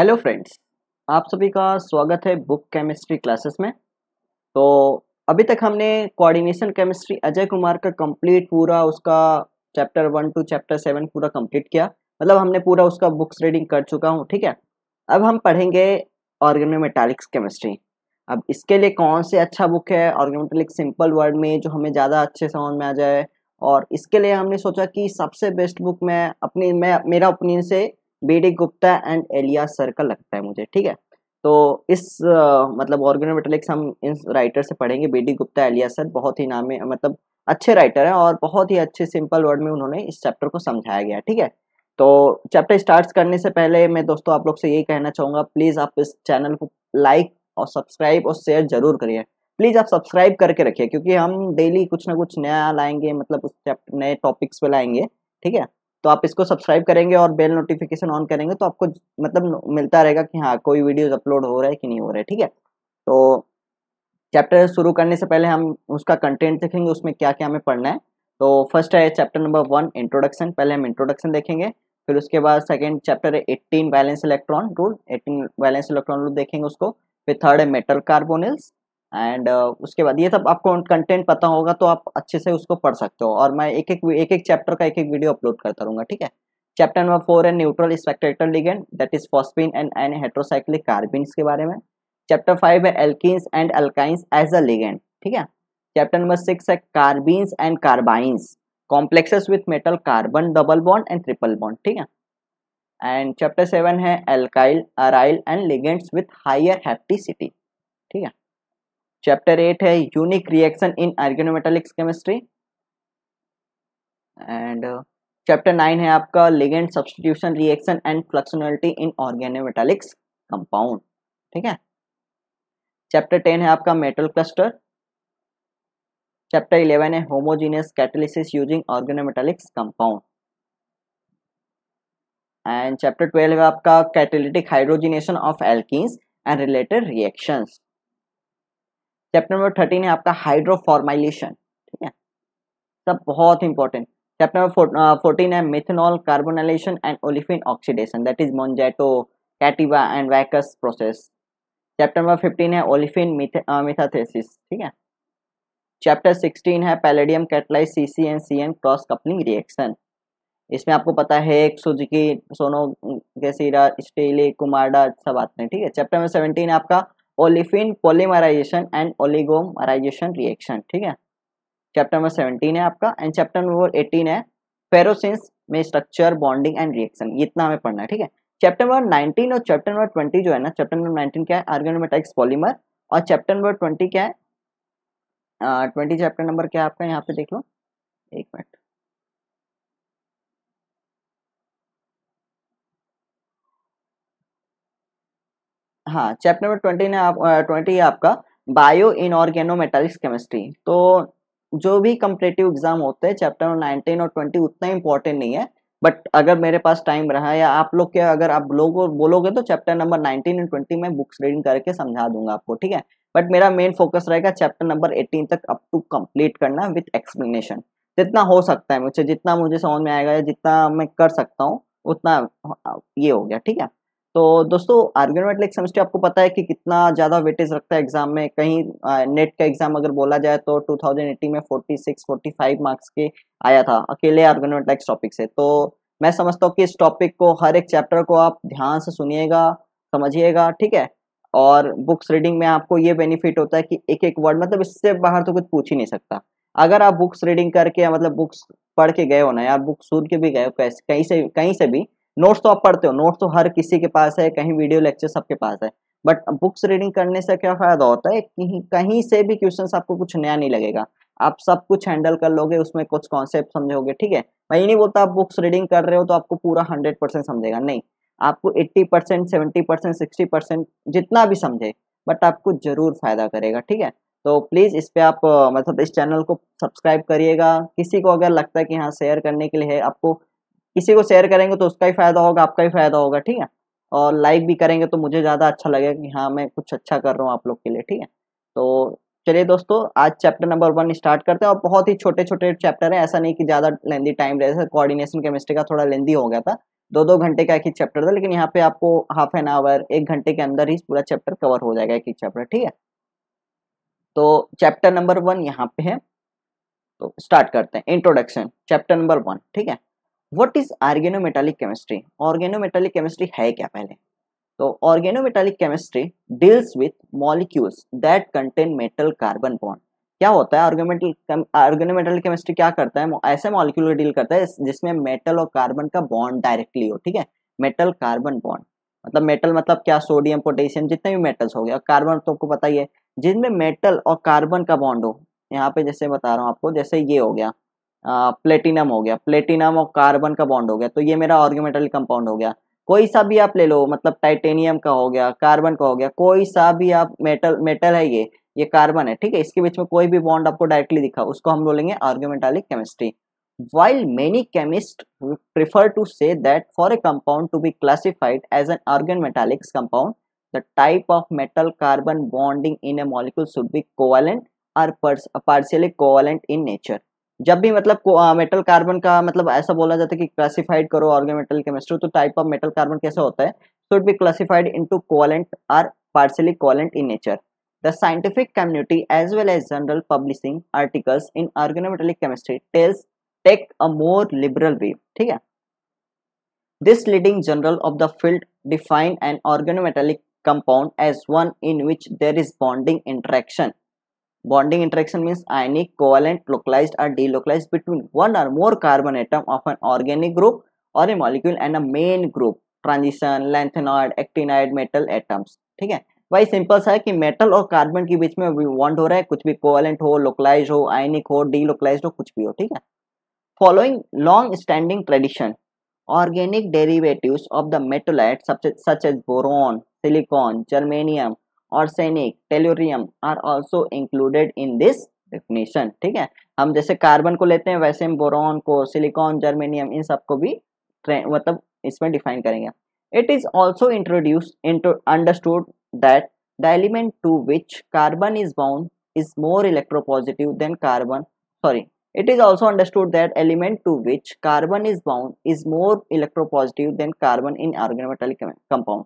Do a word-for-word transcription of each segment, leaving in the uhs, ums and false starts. Hello friends, आप सभी का स्वागत है बुक केमिस्ट्री क्लासेस में। तो अभी तक हमने कोऑर्डिनेशन केमिस्ट्री अजय कुमार का कंप्लीट पूरा उसका chapter one two chapter seven पूरा कंप्लीट किया, मतलब हमने पूरा उसका बुक्स रीडिंग कर चुका हूँ। ठीक है, अब हम पढ़ेंगे ऑर्गेनोमेटालिक्स केमिस्ट्री। अब इसके लिए कौन से अच्छा बुक है ऑर्गेनोमेटालिक्स सिंपल वर्ड में जो हमें ज़्यादा अच्छे समझ में आ जाए, और इसके लिए हमने सोचा कि सबसे बेस्ट बुक मैं अपनी मैं मेरा ओपिनियन से BD Gupta and Elia sir का लगता है मुझे। ठीक है, तो इस आ, मतलब ऑर्गेनोमेटालिक्स हम इन राइटर से पढ़ेंगे। बीडी गुप्ता एलिया सर बहुत ही नाम है, मतलब अच्छे राइटर हैं और बहुत ही अच्छे सिंपल वर्ड में उन्होंने इस चैप्टर को समझाया गया है। ठीक है, तो चैप्टर स्टार्ट करने से पहले मैं दोस्तों आप लोग से यही कहना चाहूँगा, प्लीज़ आप इस चैनल को लाइक और सब्सक्राइब और शेयर जरूर करिए। प्लीज़ आप सब्सक्राइब करके रखिए, क्योंकि हम डेली कुछ ना कुछ नया लाएंगे, मतलब उस चैप्टर नए टॉपिक्स पर लाएंगे। ठीक है, तो आप इसको सब्सक्राइब करेंगे और बेल नोटिफिकेशन ऑन करेंगे तो आपको मतलब मिलता रहेगा कि हाँ कोई वीडियोस अपलोड हो रहा है कि नहीं हो रहा है। ठीक है, तो चैप्टर शुरू करने से पहले हम उसका कंटेंट देखेंगे, उसमें क्या क्या हमें पढ़ना है। तो फर्स्ट है चैप्टर नंबर वन इंट्रोडक्शन, पहले हम इंट्रोडक्शन देखेंगे। फिर उसके बाद सेकेंड चैप्टर है eighteen valence electron rule, eighteen valence electron rule देखेंगे उसको। फिर थर्ड है मेटल कार्बोनिल्स एंड uh, उसके बाद ये सब आपको कंटेंट पता होगा तो आप अच्छे से उसको पढ़ सकते हो, और मैं एक एक एक एक चैप्टर का एक एक वीडियो अपलोड करता रहूँगा। ठीक है, चैप्टर नंबर फोर है neutral spectator ligand that is phosphine and N heterocyclic carbenes के बारे में। चैप्टर फाइव है alkenes and alkynes as a ligand. ठीक है, चैप्टर नंबर सिक्स है carbenes and carbynes complexes with metal carbon double bond and triple bond. ठीक है, and chapter seven है alkyl aryl and ligands with higher hapticity. ठीक है, chapter eight है unique reaction in organometallics chemistry, and chapter nine है आपका ligand substitution reaction and fluxionality in organometallics compound. ठीक है, चैप्टर टेन है आपका मेटल क्लस्टर। चैप्टर इलेवन है homogeneous catalysis using organometallics compound, and chapter twelve है आपका catalytic hydrogenation of alkenes and related reactions. Chapter number thirteen है आपका hydroformylation. ठीक है, सब बहुत इंपॉर्टेंट। चैप्टर नंबर फोर्टीन है methanol carbonylation and olefin oxidation that is Monsanto Cativa and Wacker process. Chapter number fifteen है ओलिफिन मिथाथेसिस। ठीक है, चैप्टर सिक्सटीन है palladium catalyse C C and C N cross coupling reaction. इसमें आपको पता है Suzuki सोनो गेसीरा stele कुमाडा सब आते हैं। ठीक है, चैप्टर नंबर सेवेंटीन है आपका ओलिफिन पॉलीमराइजेशन एंड ओलिगोमराइजेशन रिएक्शन। ठीक है, चैप्टर नंबर सेवेंटीन है आपका, एंड चैप्टर नंबर एटीन है फेरोसिंस में स्ट्रक्चर बॉन्डिंग एंड रिएक्शन। इतना हमें पढ़ना है। ठीक है, चैप्टर नंबर नाइनटीन और चैप्टर नंबर ट्वेंटी जो है ना, चैप्टर नंबर नाइनटीन क्या है ऑर्गेनोमेटालिक्स पॉलीमर, और चैप्टर नंबर ट्वेंटी क्या है ट्वेंटी चैप्टर नंबर क्या है आपका, यहाँ पे देख लो एक मिनट, हाँ चैप्टर नंबर ट्वेंटी ने आप ट्वेंटी है आपका बायो इनऑर्गेनोमेटालिक्स केमिस्ट्री। तो जो भी कम्पिटिटिव एग्जाम होते हैं चैप्टर नंबर नाइनटीन और ट्वेंटी उतना इंपॉर्टेंट नहीं है, बट अगर मेरे पास टाइम रहा या आप लोग के अगर आप लोग बोलोगे तो chapter number nineteen and twenty में बुक्स रीडिंग करके समझा दूंगा आपको। ठीक है, बट मेरा मेन फोकस रहेगा चैप्टर नंबर एटीन तक अप टू कम्प्लीट करना विथ एक्सप्लेनेशन। जितना हो सकता है मुझे, जितना मुझे समझ में आएगा या जितना मैं कर सकता हूँ उतना ये हो गया। ठीक है, तो दोस्तों ऑर्गेनोमेटालिक्स केमिस्ट्री आपको पता है कि कितना ज़्यादा वेटेज रखता है एग्जाम में। कहीं नेट का एग्जाम अगर बोला जाए तो टू थाउजेंड एटीन में छियालीस पैंतालीस मार्क्स के आया था अकेले ऑर्गेनोमेटालिक्स टॉपिक से। तो मैं समझता हूँ कि इस टॉपिक को, हर एक चैप्टर को आप ध्यान से सुनिएगा, समझिएगा। ठीक है, और बुक्स रीडिंग में आपको ये बेनिफिट होता है कि एक एक वर्ड, मतलब इससे बाहर तो कुछ पूछ ही नहीं सकता। अगर आप बुक्स रीडिंग करके, मतलब बुक्स पढ़ के गए हो ना यार, बुक्स सुन के भी गए हो, कहीं से कहीं से भी नोट्स तो आप पढ़ते हो, नोट्स तो हर किसी के पास है, कहीं वीडियो लेक्चर सबके पास है, बट बुक्स रीडिंग करने से क्या फ़ायदा होता है, कहीं कहीं से भी क्वेश्चंस आपको कुछ नया नहीं लगेगा, आप सब कुछ हैंडल कर लोगे, उसमें कुछ कॉन्सेप्ट समझोगे। ठीक है, मैं ये नहीं बोलता आप बुक्स रीडिंग कर रहे हो तो आपको पूरा हंड्रेड परसेंट समझेगा, नहीं, आपको eighty percent seventy percent sixty percent जितना भी समझे, बट आपको ज़रूर फ़ायदा करेगा। ठीक है, तो प्लीज़ इस पर आप मतलब इस चैनल को सब्सक्राइब करिएगा। किसी को अगर लगता है कि हाँ शेयर करने के लिए है, आपको किसी को शेयर करेंगे तो उसका ही फायदा होगा, आपका ही फायदा होगा। ठीक है, और लाइक भी करेंगे तो मुझे ज़्यादा अच्छा लगेगा कि हाँ मैं कुछ अच्छा कर रहा हूँ आप लोग के लिए। ठीक है, तो चलिए दोस्तों आज चैप्टर नंबर वन स्टार्ट करते हैं, और बहुत ही छोटे छोटे चैप्टर हैं, ऐसा नहीं कि ज़्यादा लेंदी टाइम रहेगा। कोऑर्डिनेशन केमिस्ट्री का थोड़ा लेंदी हो गया था, दो दो घंटे का एक ही चैप्टर था, लेकिन यहाँ पे आपको हाफ एन आवर एक घंटे के अंदर ही पूरा चैप्टर कवर हो जाएगा, एक ही चैप्टर। ठीक है, तो चैप्टर नंबर वन यहाँ पे है, तो स्टार्ट करते हैं। Introduction, chapter number one. ठीक है, what is organometallic chemistry? Organometallic chemistry है क्या पहले? तो organometallic chemistry deals with molecules that contain metal carbon bond. क्या होता है ऑर्गेनोमेटल ऑर्गेनोमेटालिक केमिस्ट्री? क्या करता है, ऐसे मॉलिक्यूल को डील करता है जिसमें मेटल और कार्बन का बॉन्ड डायरेक्टली हो। ठीक है, मेटल कार्बन बॉन्ड मतलब मेटल मतलब क्या, सोडियम पोटेशियम जितने भी मेटल्स हो गए, और कार्बन तो आपको पता ही है, जिनमें मेटल और कार्बन का बॉन्ड हो। यहाँ पे जैसे बता रहा हूँ आपको, जैसे ये हो गया प्लेटिनम हो गया, प्लेटिनम और कार्बन का बॉन्ड हो गया, तो ये मेरा ऑर्गेनोमेटालिक कंपाउंड हो गया। कोई सा भी आप ले लो, मतलब टाइटेनियम का हो गया, कार्बन का हो गया, कोई सा भी आप मेटल मेटल है ये ये कार्बन है, ठीक है, इसके बीच में कोई भी बॉन्ड आपको डायरेक्टली दिखा, उसको हम बोलेंगे organometallic chemistry. While many chemist prefer to say that for a compound to be classified as an organometallic compound the type of metal carbon bonding in a molecule should be covalent और partially covalent in nature. जब भी मतलब आ, metal carbon का मतलब ऐसा बोला जाता है कि क्लासिफाइड करो ऑर्गेनोमेटालिक केमिस्ट्री, तो टाइप ऑफ मेटल कार्बन कैसा होता है, should be classified into covalent और partially covalent in nature. The scientific community as well as journal publishing articles in organometallic chemistry tells take a more liberal way. ठीक है, this leading journal of the field define an organometallic compound as one in which there is bonding interaction. Bonding interaction means ionic, covalent, localized or delocalized between one or more carbon atom of an organic group or a molecule and a main group. Transition, lanthanoid, actinide, metal atoms. ठीक है, वही simple सा है कि metal और carbon के बीच में बॉन्ड हो रहा है, कुछ भी कोवेलेंट हो, लोकलाइज हो, आयनिक हो, डीलोकलाइज हो, कुछ भी हो। ठीक है, following long standing tradition organic derivatives of the metalloid such as boron, silicon, germanium, arsenic, tellurium are also included in this definition. ठीक है, हम जैसे कार्बन को लेते हैं वैसे हम बोरॉन को, सिलिकॉन, जर्मेनियम, इन सबको भी मतलब इसमें डिफाइन करेंगे। It is also introduce understood that the element to which carbon is bound is more electropositive than carbon sorry it is also understood that element to which carbon is bound is more electropositive than carbon in organometallic compound.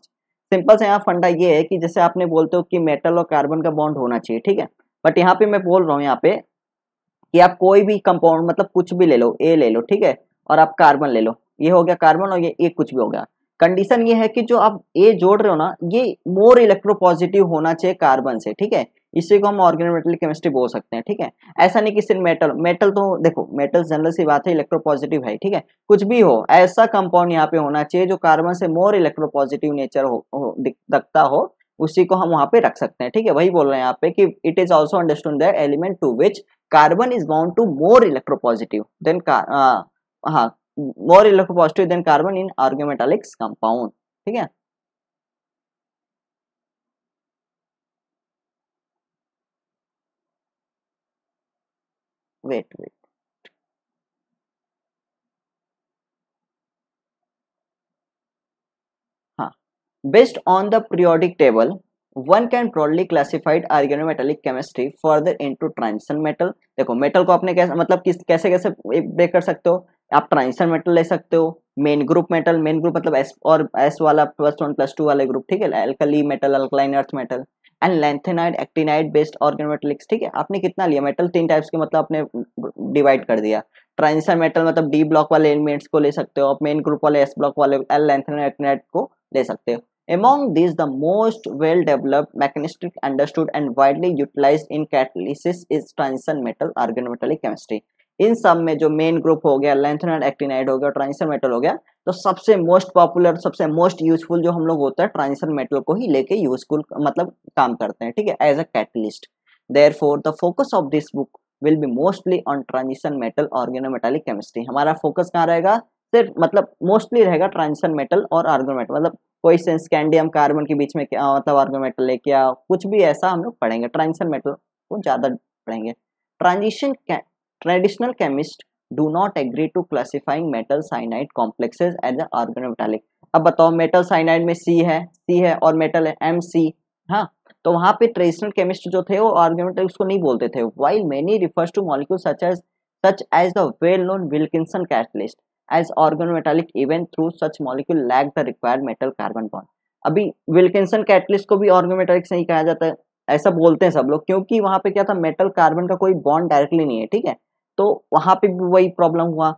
Simple से यहाँ फंडा ये है कि जैसे आपने बोलते हो कि मेटल और कार्बन का बॉन्ड होना चाहिए, ठीक है, बट यहाँ पे मैं बोल रहा हूँ यहाँ पे कि आप कोई भी कंपाउंड मतलब कुछ भी ले लो, ए ले लो, ठीक है, और आप कार्बन ले लो, ये हो गया कार्बन और ये ए कुछ भी हो गया। कंडीशन ये है कि जो आप ए जोड़ रहे हो ना, ये मोर इलेक्ट्रोपॉजिटिव होना चाहिए कार्बन से। ठीक है, इसी को हम ऑर्गेनोमेटालिक केमिस्ट्री बोल सकते हैं। ठीक है, ऐसा नहीं कि सिर्फ मेटल मेटल तो देखो मेटल जनरल सी बात है इलेक्ट्रोपॉजिटिव है, ठीक है, कुछ भी हो ऐसा कंपाउंड यहाँ पे होना चाहिए जो कार्बन से मोर इलेक्ट्रोपॉजिटिव नेचर हो, हो दिखता हो, उसी को हम वहाँ पे रख सकते हैं। ठीक है, वही बोल रहे हैं यहाँ पे कि it is also understood that element to which carbon is bound to more electropositive than हाँ more electropositive than carbon in organometallic compound. ठीक है, वेट वेट हाँ based on the periodic table one can broadly classified organometallic chemistry further into transition metal. देखो metal को आपने कैसे मतलब किस कैसे कैसे ब्रेक कर सकते हो, आप ट्रांजिशन मेटल ले सकते हो, main group metal, main group मतलब एस और एस वाला प्लस वन प्लस टू वाले ग्रुप, ठीक है, alkali metal, alkaline earth metal and lanthanide, actinide based organometallics. ठीक है, आपने कितना लिया मेटल, तीन टाइप्स के मतलब आपने डिवाइड कर दिया। ट्रांजिशन मेटल मतलब डी ब्लॉक वाले एलिमेंट्स को ले सकते हो आप, मेन ग्रुप वाले एस ब्लॉक वाले, एल लैंथेनाइड एक्टिनाइड को ले सकते हो। Among these, the most well developed, mechanistic, understood and widely utilized in catalysis is transition metal organometallic chemistry. इन सब में जो मेन ग्रुप हो गया, लैंथेनाइड एक्टिनाइड हो गया, ट्रांजिशन मेटल हो गया, तो सबसे मोस्ट पॉपुलर सबसे मोस्ट यूजफुल जो हम लोग होता है ट्रांजिशन मेटल को ही लेके यूजफुल मतलब काम करते हैं, ठीक है, as a catalyst. Therefore the focus of this book will be mostly on transition metal organometallic chemistry. हमारा फोकस कहाँ रहेगा, सिर्फ मतलब मोस्टली रहेगा ट्रांजिशन मेटल और ऑर्गेनोमेटल, मतलब कोई सेंस कैंडियम कार्बन के बीच में क्या मतलब ऑर्गेनोमेटल है क्या, कुछ भी ऐसा हम लोग पढ़ेंगे, ट्रांजिशन मेटल को ज्यादा पढ़ेंगे। Transition traditional chemist do not agree to classifying metal cyanide complexes as a organometallic. अब बताओ मेटल साइनाइड में सी है सी है और मेटल है एम सी, हाँ, तो वहाँ पे ट्रेडिशनल केमिस्ट जो थे वो ऑर्गेनोमेटालिक उसको नहीं बोलते थे। While many refers to molecule such as such as the well known Wilkinson catalyst. as organometallic even through such molecule lack the required metal carbon bond। अभी विल्किंसन कैटलिस्ट को भी ऑर्गोमेटालिक नहीं कहा जाता है, ऐसा बोलते हैं सब लोग, क्योंकि वहां पे क्या था, मेटल कार्बन का कोई बॉन्ड डायरेक्टली नहीं है, ठीक है, तो वहां पे भी वही प्रॉब्लम हुआ।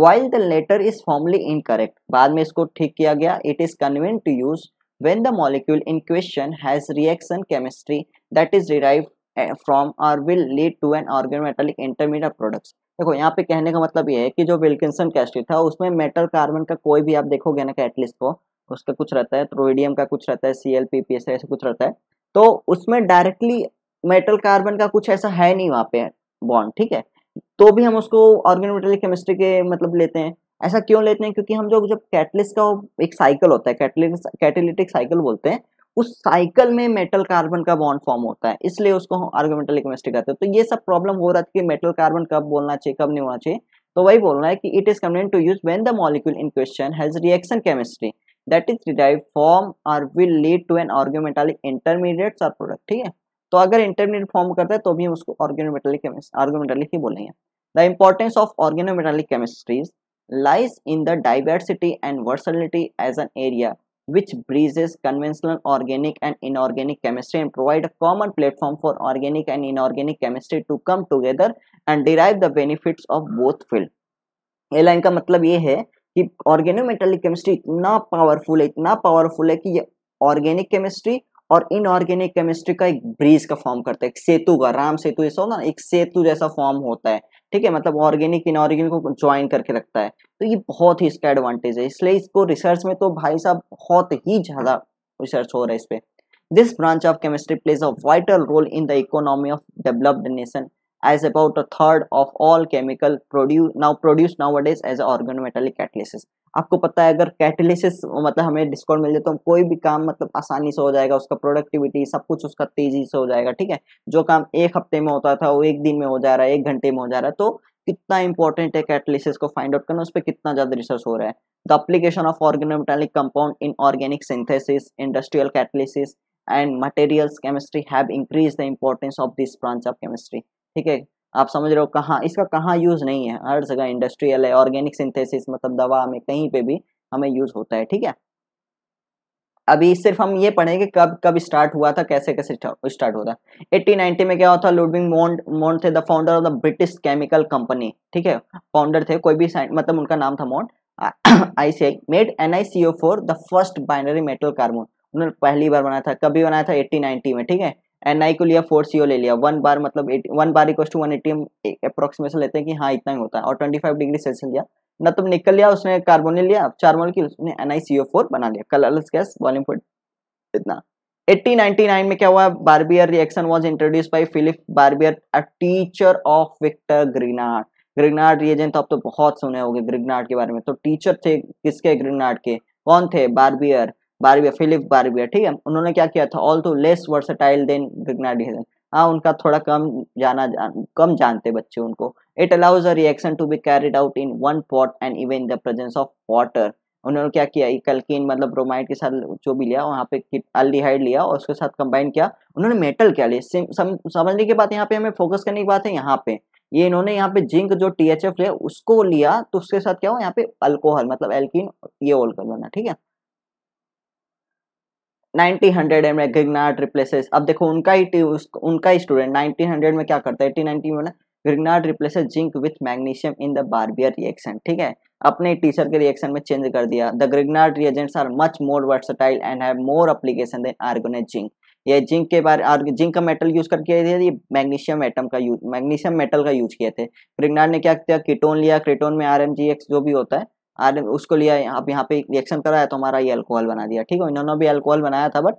While the latter is formally incorrect, बाद में इसको ठीक किया गया। It is convenient to use when the molecule in question has reaction chemistry that is derived from or will lead to an organometallic intermediate products। देखो यहाँ पे कहने का मतलब ये है कि जो विल्किंसन कैटलिस्ट था उसमें मेटल कार्बन का कोई भी आप देखोगे ना कैटलिस्ट को, उसका कुछ रहता है ट्रोइडियम का, कुछ रहता है C L P P S ऐसा कुछ रहता है, तो उसमें डायरेक्टली मेटल कार्बन का कुछ ऐसा है नहीं वहाँ पे बॉन्ड, ठीक है, तो भी हम उसको ऑर्गेनोमेटालिक केमिस्ट्री के मतलब लेते हैं। ऐसा क्यों लेते हैं, क्योंकि हम जो जब कैटलिस्ट का एक साइकिल होता है, कैटलिस्ट कैटेलिटिक साइकिल बोलते हैं, उस साइकिल में मेटल कार्बन का बॉन्ड फॉर्म होता है, इसलिए उसको हम ऑर्गेनोमेटालिक केमिस्ट्री कहते हैं। तो ये सब प्रॉब्लम हो रहा था कि मेटल कार्बन कब बोलना चाहिए कब नहीं होना चाहिए, तो वही बोलना है कि it is convenient to use when the molecule in question has reaction chemistry that is derived form और will lead to an organometallic intermediates और प्रोडक्ट, ठीक है, तो अगर इंटरमीडिएट फॉर्म करता है तो भी हम उसको ऑर्गेनोमेटालिक केमिस्ट्री ऑर्गेनोमेटालिक ही बोलेंगे। The importance of organometallic chemistries lies in the diversity and versatility as an area which bridges conventional organic and inorganic chemistry and provide a common platform for organic and inorganic chemistry to come together and derive the benefits of both field. ये line का मतलब ये है कि organometallic chemistry इतना powerful है, इतना powerful है कि ये ऑर्गेनिक केमिस्ट्री और इनऑर्गेनिक केमिस्ट्री का एक ब्रिज का फॉर्म करता है, एक सेतु का, राम सेतु ऐसा होता है ना, एक सेतु जैसा फॉर्म होता है, ठीक है, मतलब ऑर्गेनिक इनऑर्गेनिक को ज्वाइन करके रखता है, तो ये बहुत ही इसका एडवांटेज है, इसलिए इसको रिसर्च में तो भाई साहब बहुत ही ज्यादा रिसर्च हो रहा है इस पर। This branch of chemistry plays a vital role in the economy of developed nation as about a third of all chemical produce now produce nowadays as organometallic catalysis. आपको पता है अगर कैटलिसिस मतलब हमें डिस्काउंट मिल जाए तो हम कोई भी काम मतलब आसानी से हो जाएगा, उसका प्रोडक्टिविटी सब कुछ उसका तेजी से हो जाएगा, ठीक है, जो काम एक हफ्ते में होता था वो एक दिन में हो जा रहा है, एक घंटे में हो जा रहा है, तो कितना इंपॉर्टेंट है कैटलिसिस को फाइंड आउट करना, उस पर कितना ज्यादा रिसर्च हो रहा है। The application of organometallic compound in organic synthesis industrial catalysis and materials chemistry have increase the importance of this branch of chemistry, ठीक है, आप समझ रहे हो कहाँ इसका कहाँ यूज नहीं है, हर जगह इंडस्ट्रियल है, ऑर्गेनिक सिंथेसिस मतलब दवा में कहीं पे भी हमें यूज होता है, ठीक है। अभी सिर्फ हम ये पढ़ेंगे कब कब स्टार्ट हुआ था, कैसे कैसे स्टार्ट हुआ था। एटीन नाइंटी में क्या हुआ था, लुडविग मोंड मोंड थे the founder of the British chemical company, ठीक है, फाउंडर थे, कोई भी मतलब उनका नाम था Mond, I C I made N I C O four the first binary metal carbon, उन्होंने पहली बार बनाया था, कभी बनाया था एटीन नाइनटी में, ठीक है, एनआई को लिया फोर सीओ ले लिया, वन बार मतलब one bar equal to one eighty हम अप्रोक्सीमेशन लेते हैं कि हाँ इतना ही होता है, और पच्चीस डिग्री सेल्सियस लिया ना, तुम निकल लिया उसने कार्बन ले लिया चार मॉलिक्यूल, उसने एनआई सीओ फोर बना लिया, कलरलेस गैस वॉल्यूम फोर इतना। एटीन नाइंटी नाइन में क्या हुआ, Barbier reaction was introduce by Philip Barbier a teacher of Victor Grignard. Grignard reagent आप तो बहुत सुने होंगे ग्रिगनार्ड के बारे में, तो टीचर थे किसके, ग्रिगनार्ड के, कौन थे, बार्बियर बार्बियर फिलिप बार्बियर, ठीक है, उन्होंने क्या किया था, ऑल तो लेस वर्सेटाइल देन ग्रिगनार्ड, हाँ उनका थोड़ा कम जाना जान, कम जानते बच्चे उनको। It allows a reaction to be carried out in one pot and even in the presence of water, उन्होंने क्या किया, इकलकिन मतलब ब्रोमाइड के साथ जो भी लिया वहाँ पे एल्डिहाइड लिया और उसके साथ कंबाइन किया, उन्होंने मेटल क्या लिया, समझने के बाद यहाँ पे हमें फोकस करने की बात है, यहाँ पे ये इन्होंने यहाँ पे जिंक जो टी एच एफ लिया उसको लिया, तो उसके साथ क्या हो यहाँ पे अल्कोहल मतलब एल्किन, ये अल्कोहल बना, ठीक है। नाइंटीन हंड्रेड में ग्रिगनार्ड रिप्लेसेस, अब देखो उनका ही उनका ही स्टूडेंट नाइंटीन हंड्रेड में क्या करता है, एटीन नाइंटी में Grignard replaces zinc with magnesium in the Barbier reaction, ठीक है, अपने टीचर के रिएक्शन में चेंज कर दिया। The Grignard reagents are much more versatile and have more application than आर्गोनाइज zinc, ये जिंक के बारे जिंक का मेटल यूज करके थे, ये मैग्नीशियम एटम का यूज मैग्नीशियम मेटल का यूज किए थे। ग्रिगनार्ड ने क्या किया, कीटोन लिया, कीटोन में आर एम जी एक्स जो भी होता है आर उसको लिया, अब यहाँ पे रिएक्शन कराया तो हमारा ये अल्कोहल बना दिया, ठीक है, इन्होंने भी अल्कोहल बनाया था बट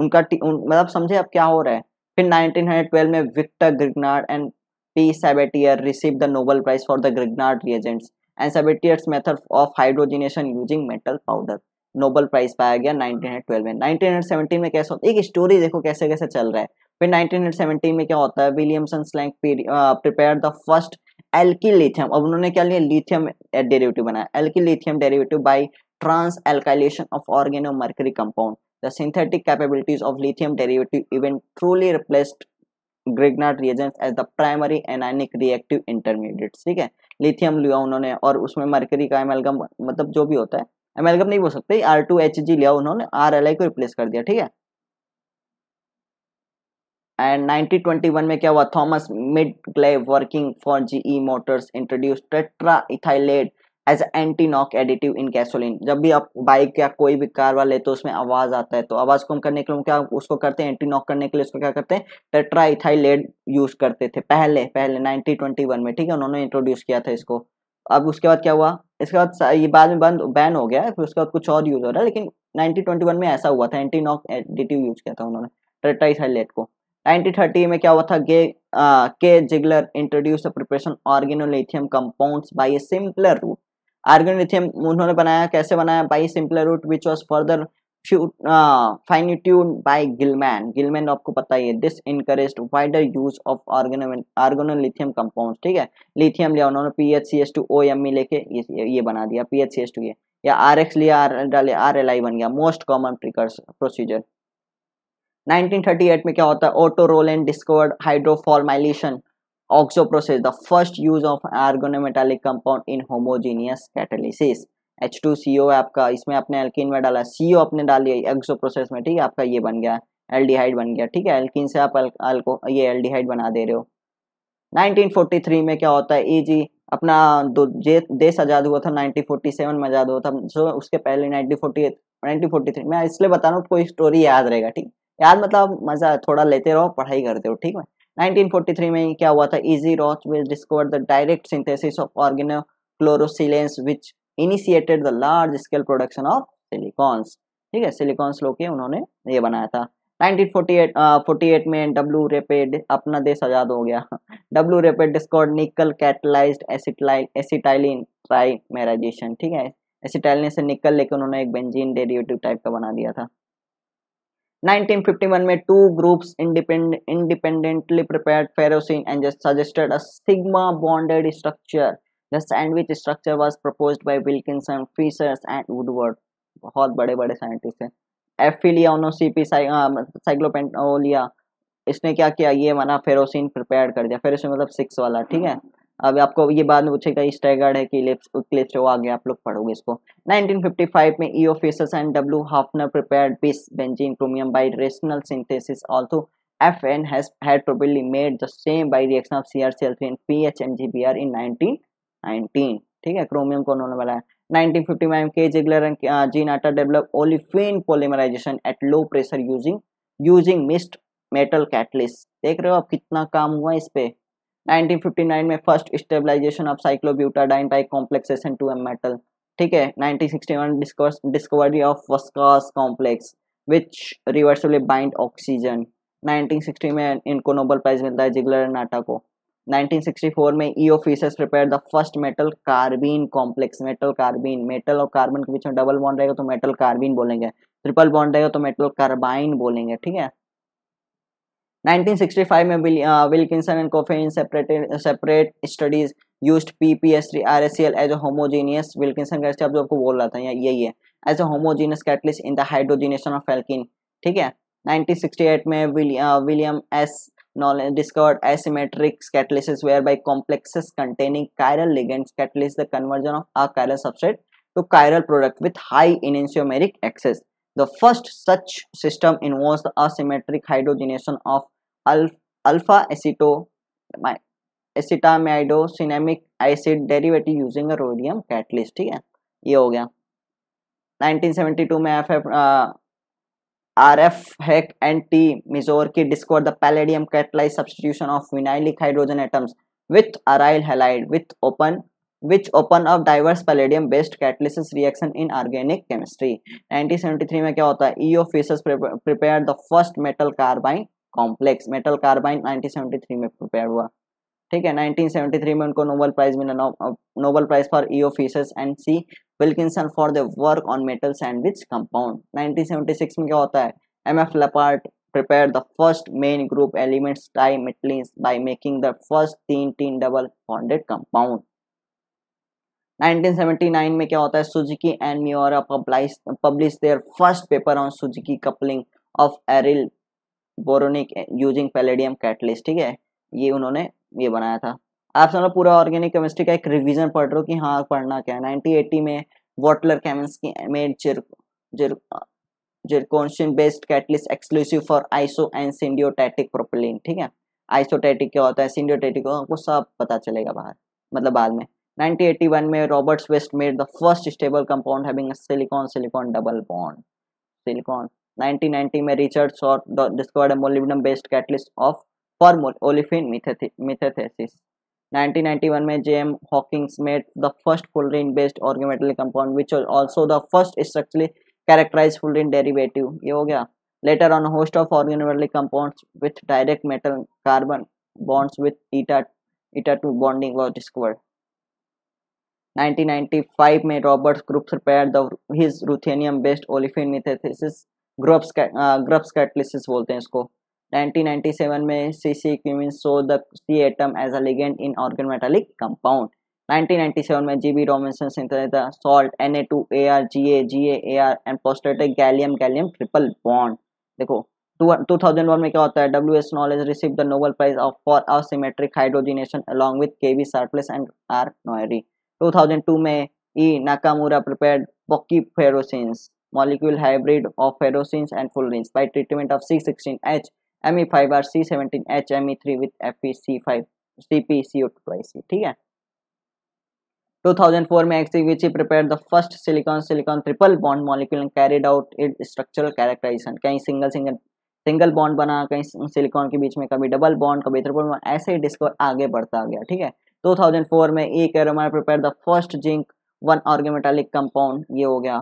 उनका उन, मतलब समझे अब क्या हो रहा है। फिर नाइंटीन ट्वेल्व में Victor Grignard and P Sabatier receive the Nobel prize for the Grignard reagents and Sabatier's method of hydrogenation using metal powder, Nobel prize पाया गया नाइंटीन ट्वेल्व में। नाइंटीन सेवनटीन में कैसा होता है, एक स्टोरी देखो कैसे कैसे चल रहा है। फिर नाइंटीन सेवनटीन में क्या होता है, Williamson Schlenk prepare the first alkyl lithium, अब उन्होंने क्या लिया, लिथियम डेरिवेटिव बनाया, alkyl lithium derivative by trans alkylation of organo mercury compound, the synthetic capabilities of lithium derivative even truly replaced Grignard reagents as the primary anionic reactive intermediates, ठीक है, lithium लिया उन्होंने और उसमें मरकरी का amalgam मतलब जो भी होता है, एमलगम नहीं बोल सकते, आर टू एच जी लिया उन्होंने, आर एल आई को रिप्लेस कर दिया, ठीक है। एंड नाइनटीन ट्वेंटी वन में क्या हुआ, Thomas Midgley working for GE Motors introduce tetra ethylate as anti knock additive in gasoline. जब भी आप बाइक या कोई भी कार वाले तो उसमें आवाज आता है, तो आवाज कम करने के लिए क्या उसको करते हैं, एंटी नॉक करने के लिए उसको क्या करते हैं, टेट्रा इथाइलेट यूज करते थे पहले पहले नाइनटीन ट्वेंटी वन में, ठीक है, उन्होंने इंट्रोड्यूस किया था इसको। अब उसके बाद क्या हुआ, इसके बाद ये बाद में बंद बैन हो गया, फिर उसके बाद कुछ और यूज हो रहा है, लेकिन नाइनटीन ट्वेंटी वन में ऐसा हुआ था, एंटी नॉक एडिटिव यूज किया था उन्होंने टेट्रा इथाइलेट को। नाइनटीन थर्टी में क्या हुआ था, गे आ, K Ziegler introduce the preparation organolithium compounds by a simpler route. Organolithium उन्होंने बनाया, कैसे बनाया, by simpler route which was further fine tune by Gilman. Gilman आपको पता ही है। This encourage wider use of organolithium compound, ठीक है। लिथियम लिया उन्होंने P H C S two O M E लेके ये, ये बना दिया P H C S two, ये या आर एक्स लिया डाले आर एल आई बन गया, most common procedure. Nineteen thirty eight में क्या होता है, Otto Roland discovered hydroformylation oxo process, the first use of organometallic compound in homogeneous catalysis. H two C O आपका, इसमें आपने एल्किन में डाला, सी ओ आपने डाली ऑक्सो प्रोसेस में, ठीक है, आपका ये बन गया एल्डिहाइड बन गया, ठीक है, एल्किन से आप अल्को ये एल्डिहाइड बना दे रहे हो। नाइनटीन फोर्टी थ्री में क्या होता है, ईजी अपना देश आज़ाद हुआ था, नाइनटीन फोर्टी सेवन में आज़ाद हुआ था, जो उसके पहले nineteen forty nineteen forty three में, इसलिए बता रहा हूँ कोई स्टोरी याद रहेगा, ठीक, याद मतलब मजा थोड़ा लेते रहो, पढ़ाई करते हो, ठीक है। नाइनटीन फोर्टी थ्री में क्या हुआ था, E G Rothwell discovered the direct synthesis of organochlorosilanes which initiated the large scale production of silicones, ठीक है, सिलिकॉन्स लेके उन्होंने ये बनाया था। नाइनटीन फोर्टी एट में डब्ल्यू रेपेड अपना देश आजाद हो गया। W Reppe discovered nickel catalysed acetylene ट्राइमेराइजेशन, ठीक है, एसिटाइलिन से निकल लेके उन्होंने एक बेंजीन डेरिवेटिव टाइप का बना दिया था। नाइनटीन फिफ्टी वन में two groups independent independently prepared ferrocene and suggested a sigma bonded structure. The sandwich structure was proposed by Wilkinson, Fischers and Woodward. बहुत बड़े बड़े साइंटिस्ट हैं। एफिलिया ओनोसीपी साइक्लोपेंटोलिया, इसने क्या किया, ये माना फेरोसिन प्रिपेयर कर दिया, फेरोसिन मतलब सिक्स वाला, ठीक है। अब आपको ये बाद में पूछेगा स्टैगर्ड है कि इक्लिप्स, वो आगे आप लोग पढ़ोगे इसको। नाइनटीन फिफ्टी फाइव में E O Fischers and W Hafner prepared bis benzene chromium by rational synthesis, also FN has had probably made the same by reaction of C R C L three and P H M G B R in nineteen nineteen, ठीक है, chromium को उन्होंने बनाया। Nineteen fifty में K Ziegler and G Natta develop olefin polymerization at low pressure using using mixed metal catalyst. देख रहे हो आप कितना काम हुआ इस पे। नाइनटीन फिफ्टी नाइन में first stabilization of cyclobutadiene by complexation to a metal, ठीक है। Nineteen sixty one discovery of Vaska's complex which reversibly bind oxygen. Nineteen sixty में इनको नोबेल प्राइज मिलता है जिगलर एंड नाटा को। नाइनटीन सिक्सटी फोर में E O fishers prepare the first metal carbene complex. Metal carbene, metal और carbon के बीच में डबल बॉन्ड रहेगा तो मेटल कार्बीन बोलेंगे, ट्रिपल बॉन्ड रहेगा तो मेटल कार्बाइन बोलेंगे, ठीक है। नाइनटीन सिक्सटी फाइव में Wilkinson and Coffey separated separate studies used पीपीएस3 आरएसीएल as a homogeneous, Wilkinson का स्टेप जो आपको बोल रहा था यही है, as a homogeneous catalyst in the hydrogenation of alkene, ठीक है। नाइनटीन सिक्सटी एट में William S Knowles discovered asymmetric catalysis where by complexes containing chiral ligands catalyst the conversion of a chiral substrate to chiral product with high enantiomeric excess. The first such system involves the asymmetric hydrogenation of alpha acetamidoglycinamic acid derivative using a rhodium catalyst, ठीक है, ये हो गया। Nineteen seventy two में F F R F Heck and T Mizoroki discovered the palladium catalyze substitution of vinylic hydrogen atoms with aryl halide with open which open up diverse palladium based catalysis reaction in organic chemistry। Nineteen seventy three में क्या होता है, E O Fischers prepared the first metal carbyne complex. Metal carbyne nineteen seventy three में prepare हुआ, ठीक है। नाइनटीन seventy three में उनको नोबेल प्राइज मिला, Nobel prize for E O Fischers and C Wilkinson for the work on metal sandwich compound. Nineteen seventy six में क्या होता है, M F Lappert prepare the first main group elements dimetallenes bye making the first tin tin double bonded compound. Nineteen seventy nine में क्या होता है, Suzuki and Miyaura publish their first paper on Suzuki coupling of aryl boronic using palladium catalyst, ठीक है, ये उन्होंने ये बनाया था। आप समझो पूरा ऑर्गेनिक केमिस्ट्री का एक रिवीजन पढ़ रहे हो कि हाँ पढ़ना क्या है। नाइनटीन एटी में वॉटलर केमिस्ट्री में जिरकोनिन based catalyst exclusive for iso and syndiotactic propylene. ठीक है, आइसोटैटिक क्या होता है, सिंडियोटैटिक आपको सब पता चलेगा बाहर मतलब बाद में। नाइनटीन एटी वन में Roberts West made the first stable compound having a silicon silicon double bond silicon. Nineteen ninety में Richard Schrock discovered molybdenum based catalyst of for olefin metathesis. Nineteen ninety one में JM Hawkins made the first fullerene based organometal compound which was also the first structurally characterized fullerene derivative. ये हो गया। Later on host of organometal compounds with direct metal carbon bonds with eta eta two bonding was discovered. Nineteen ninety five में Roberts Grubbs prepared the his ruthenium based olefin metathesis Grubbs Grubbs catalysis बोलते हैं इसको। Nineteen ninety seven में CC Cummins show the C atom as a ligand in organ metallic compound. Nineteen ninety seven में GB Robinson synthesize salt N A two A R G A G A R and phosphated gallium gallium triple bond. देखो two thousand one में क्या होता है, W S Knowles receive the Nobel prize of for asymmetric hydrogenation along with KV Sharpless and R Noyori. Two thousand two में E Nakamura prepared buckyferrocenes molecule hybrid of ferrocins and fullerenes by treatment of C sixteen H M E five R C seventeen H M E three with F e C five C p C O two I C। ठीक है, two thousand four में X C V C prepared the first silicon silicon triple bond molecule and carried out its structural characterization। कहीं single single single bond बना, कहीं silicon के बीच में कभी डबल बॉन्ड कभी ट्रिपल बॉन्ड, ऐसे ही डिस्कवर आगे बढ़ता गया। ठीक है, टू थाउजेंड फोर में E Karamar prepared the first zinc one organometallic compound। ये हो गया।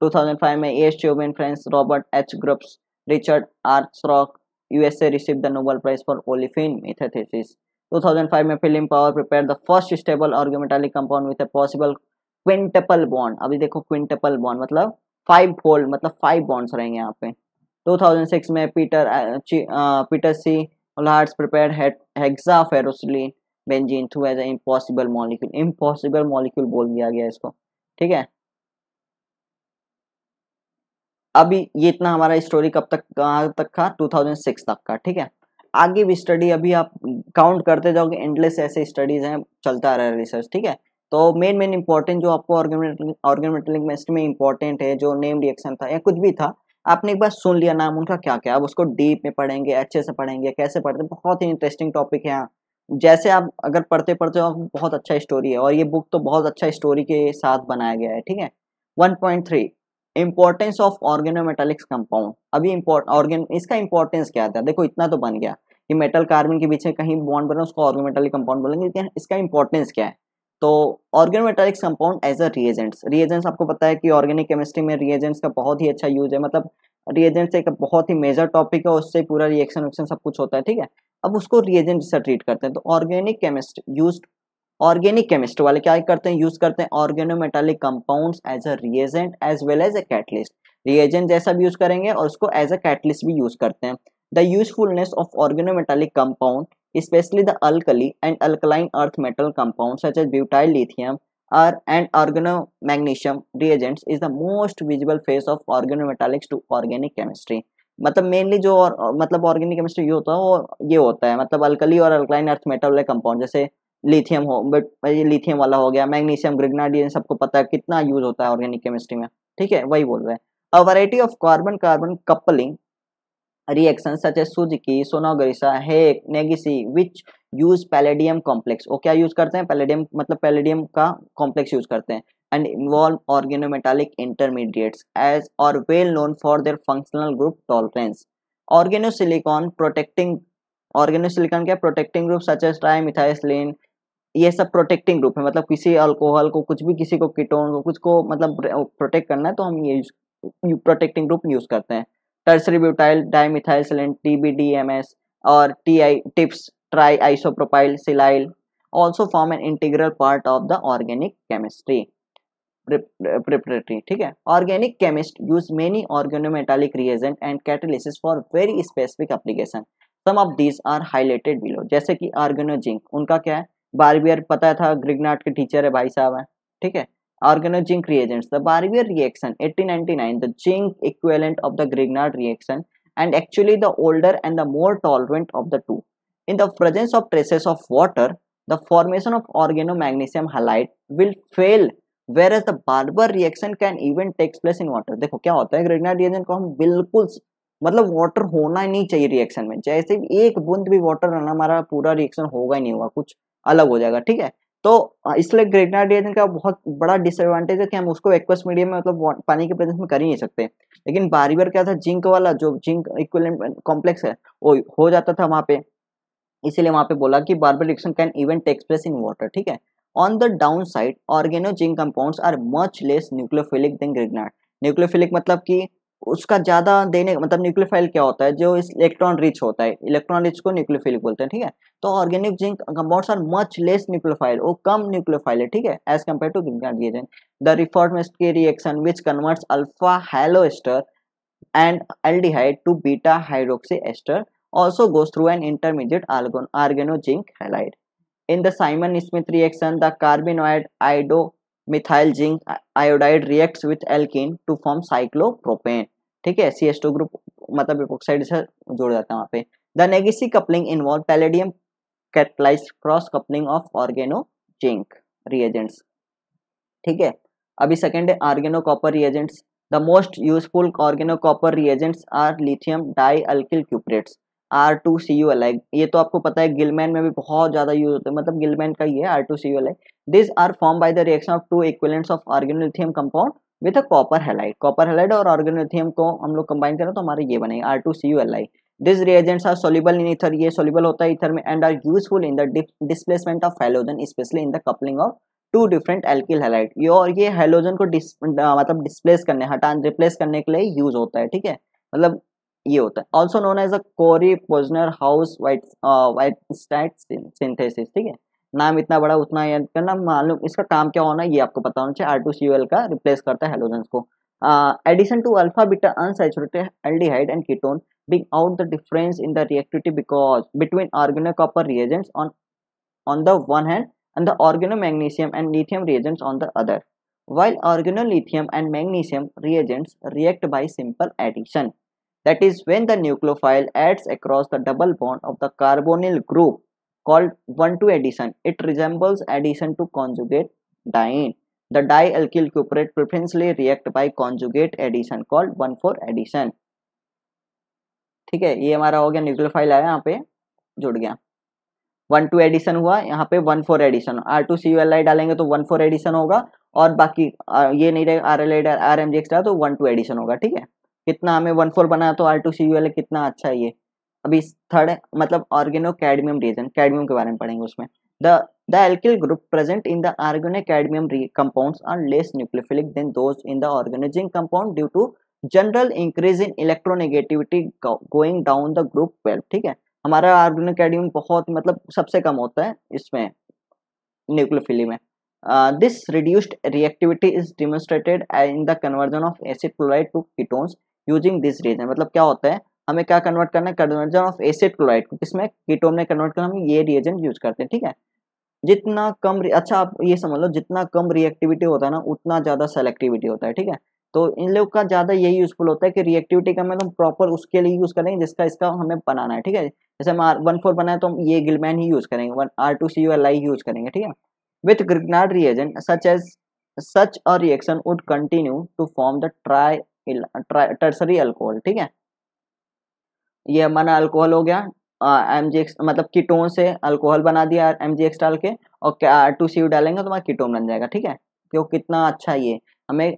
टू थाउजेंड फाइव में S Chauvin French Robert H Grubbs Richard R Schrock USA receive the Nobel prize for olefin metathesis. Two thousand five में Philip Power prepare the first stable organometallic compound with a possible quintuple bond. अभी देखो quintuple bond मतलब five fold मतलब five bonds रहेंगे यहाँ पे। Two thousand six में Peter Peter C Lords prepare hexaferrocenyl benzene too as impossible molecule. Impossible molecule बोल दिया गया इसको। ठीक है, अभी ये इतना हमारा स्टोरी कब तक कहाँ तक का, टू थाउजेंड सिक्स तक का। ठीक है, आगे भी स्टडी अभी आप काउंट करते जाओगे, एंडलेस ऐसे स्टडीज हैं, चलता रहा रिसर्च। ठीक है, तो मेन मेन इंपॉर्टेंट जो आपको ऑर्गेमेटल केमिस्ट्री में इंपॉर्टेंट है, जो नेम रिएक्शन था या कुछ भी था, आपने एक बार सुन लिया नाम उनका क्या क्या, अब उसको डीप में पढ़ेंगे, अच्छे से पढ़ेंगे, कैसे पढ़ते हैं, बहुत ही इंटरेस्टिंग टॉपिक है। जैसे आप अगर पढ़ते पढ़ते हो, बहुत अच्छा स्टोरी है और ये बुक तो बहुत अच्छा स्टोरी के साथ बनाया गया है। ठीक है, one point three importance of organometallics compound. अभी इम्पोर्ट ऑर्गेन इसका इम्पोर्टेंस क्या था, देखो इतना तो बन गया कि मेटल कार्बन के बीच में कहीं बॉन्ड बना उसको ऑर्गेनोमेटालिक कंपाउंड बोलेंगे, लेकिन इसका इंपॉर्टेंस क्या है। तो organometallics compound as a reagents. Reagents आपको पता है कि ऑर्गेनिक केमिस्ट्री में रिएजेंट्स का बहुत ही अच्छा यूज है, मतलब रिएजेंट्स एक बहुत ही मेजर टॉपिक है, उससे पूरा रिएक्शन विक्शन सब कुछ होता है। ठीक है, अब उसको रिएजेंट से ट्रीट करते हैं। तो organic chemist use organic chemist वाले क्या करते हैं, यूज करते हैं organometallic compounds as a reagent as well as a catalyst. Reagent जैसा भी यूज करेंगे और उसको एज अ कैटलिस्ट भी यूज करते हैं। The usefulness of organometallic compound specially the alkali and alkaline earth metal compound such as butyl lithium are and organomagnesium reagents is the most visible face of organometallics to organic chemistry. मतलब mainly जो और, मतलब organic chemistry ये होता है वो ये होता है, मतलब अल्कली और अल्कलाइन अर्थ मेटल वाले कंपाउंड, जैसे लिथियम हो, बट लिथियम वाला हो गया, मैग्नीशियम ग्रिग्नार्डियन सबको पता है कितना यूज होता है ऑर्गेनिक केमिस्ट्री में। ठीक है, वही बोल रहे हैं। A variety of carbon carbon coupling reaction such as Suzuki Sonogashira Heck Negishi which use palladium complex. वो क्या यूज करते हैं, पैलेडियम मतलब पैलेडियम का कॉम्प्लेक्स यूज करते हैं। And involve organometallic intermediates as और well known for their functional group tolerance. Organosilicon protecting organosilicon क्या प्रोटेक्टिंग ग्रुप सच एज ट्राइमिथाइलिन, ये सब प्रोटेक्टिंग ग्रुप है, मतलब किसी अल्कोहल को कुछ भी, किसी को कीटोन को कुछ को मतलब प्रोटेक्ट करना है तो हम ये प्रोटेक्टिंग ग्रुप यूज करते हैं। Tertiary butyl dimethylsilane T B D M S और T I TIPS tri isopropyl silyl also form an integral part of the organic chemistry preparatory. ठीक है, organic chemist use many organometallic reagent and catalysis for very specific application. Some of these are highlighted below. जैसे कि oregano zinc, उनका क्या है, Barbier पता था, Grignard के टीचर है भाई साहब है। ठीक है, organozinc reagents the Barbier reaction eighteen ninety nine the zinc equivalent of the Grignard reaction and actually the older and the more tolerant of the two. In the presence of traces of water the formation of organomagnesium halide will fail, whereas the Barber reaction can even takes place in water। देखो क्या होता है, grignard reaction को हम बिल्कुल मतलब water होना ही नहीं चाहिए रिएक्शन में, जैसे एक बूंद भी वाटर रहना हमारा पूरा रिएक्शन होगा ही नहीं, होगा कुछ अलग हो जाएगा, ठीक है। तो इसलिए ग्रिग्नार्ड रिएक्शन का बहुत बड़ा डिसएडवांटेज है कि हम उसको एक्वस मीडियम में मतलब पानी के प्रेजेंस में कर ही नहीं सकते। लेकिन बारीबर क्या था, जिंक वाला जो जिंक इक्विवेलेंट कॉम्प्लेक्स है वो हो जाता था वहाँ पे, इसीलिए वहाँ पे बोला कि Barbier reaction can even takes place in water, ठीक है। On the down side oregano zinc compounds are much less nucleophilic than Grignard. Nucleophilic मतलब कि उसका ज्यादा देने मतलब न्यूक्लियोफाइल क्या होता है, जो इस इलेक्ट्रॉन रिच होता है, इलेक्ट्रॉन रिच को न्यूक्लियोफिलिक बोलते हैं, ठीक है। तो organic zinc compounds are much less nucleophile, वो कम न्यूक्लियोफाइल है, ठीक है, as compare to Grignard reaction. The reformist के reaction which converts alpha halo ester and aldehyde to beta hydroxy ester also goes through an intermediate organo zinc halide. In the Simon Smith reaction, the carbenoid iodomethyl zinc iodide reacts with alkene to form cyclopropane, ठीक है, C H two group मतलब epoxide से जोड़ जाता है वहाँ पे। The Negaci coupling involve palladium catalyzed cross coupling of organo zinc reagents, ठीक है। अभी सेकेंड है oregano copper reagents. The most useful oregano copper reagents are lithium dialkyl cuprates R two C U अलग, ये तो आपको पता है गिलमैन में भी बहुत ज्यादा यूज होता है, मतलब गिलमैन का ये आर टू सी यू अलग। This are form by the reaction of two equivalents of organolithium compound with a copper halide. Copper halide और ऑर्गेनोलिथियम को हम लोग कंबाइन करें तो हमारे ये बनेगा आर टू सी यू अलग। This reagents are soluble in ether, ये सोल्यूबल होता है ईथर में, and are useful in the displacement of halogen specially in the coupling of two different alkyl halide. ये और ये हैलोजन को डिस, मतलब डिस्प्लेस करने हटान रिप्लेस करने के लिए यूज होता है, ठीक है, मतलब ये होता है। Also known as a Corey Posner House white Whitesides synthesis, ठीक है, नाम इतना बड़ा उतना याद करना, मालूम इसका काम क्या होना ये आपको पता होना चाहिए। आर टू सी एल का रिप्लेस करता है हैलोजन को। Addition to alpha beta unsaturated aldehyde and ketone bring out the difference in the reactivity because between oregano copper reagents on on the one hand and the organomagnesium and lithium reagents on the other, while organolithium and magnesium reagents react by simple addition, that is when the nucleophile adds across the double bond of the carbonyl group called one two addition. It resembles addition to conjugate diene. The dialkyl cuprate preferentially react by conjugate addition called one four addition, ठीक है। ये हमारा हो गया nucleophile आया यहाँ पे जुड़ गया, वन टू एडिशन हुआ, यहाँ पे one four addition, R two C U L I डालेंगे तो वन फोर एडिशन होगा, और बाकी ये नहीं रहेगा R L I R M G X डाला तो वन टू एडिशन होगा, ठीक है। कितना हमें वन फोर बनाया तो R two C U L कितना अच्छा है ये। अभी थर्ड मतलब ऑर्गेनो कैडमियम रीजन, कैडमियम के बारे में पढ़ेंगे उसमें। The the alkyl group present in the oregano cadmium compounds are less nucleophilic than those in the oregano zinc compound due to general increase in electronegativity going down the group well, ठीक है। हमारा oregano cadmium बहुत मतलब सबसे कम होता है इसमें न्यूक्लियोफिली में। This reduced reactivity is demonstrated in the conversion of acid chloride to ketones using this reagent. मतलब क्या होता है, हमें क्या कन्वर्ट करना है, कन्वर्जन ऑफ एसिड क्लोराइड को किसमें कीटोन में कन्वर्ट करना, हम ये रिएजेंट यूज करते हैं, ठीक है। जितना कम अच्छा आप ये समझ लो, जितना कम रिएक्टिविटी होता है ना उतना ज़्यादा सेलेक्टिविटी होता है, ठीक है। तो इन लोग का ज़्यादा यही यूजफुल होता है कि रिएक्टिविटी का मतलब प्रॉपर उसके लिए यूज़ करेंगे जिसका इसका हमें बनाना है, ठीक है। जैसे हम आर वन फोर बनाए तो हम ये गिलमैन ही यूज़ करेंगे, one R two C U L I use करेंगे, ठीक है। With Grignard reagent such as such और reaction would continue to form the tri tertiary alcohol, ठीक है। ये हमारा अल्कोहल हो गया, एम जी एक्स मतलब कीटोन से अल्कोहल बना दिया एम जी एक्स डाल के, और आर टू सी यू डालेंगे तो हमारा कीटोन बन जाएगा, ठीक है। क्यों कितना अच्छा ये हमें,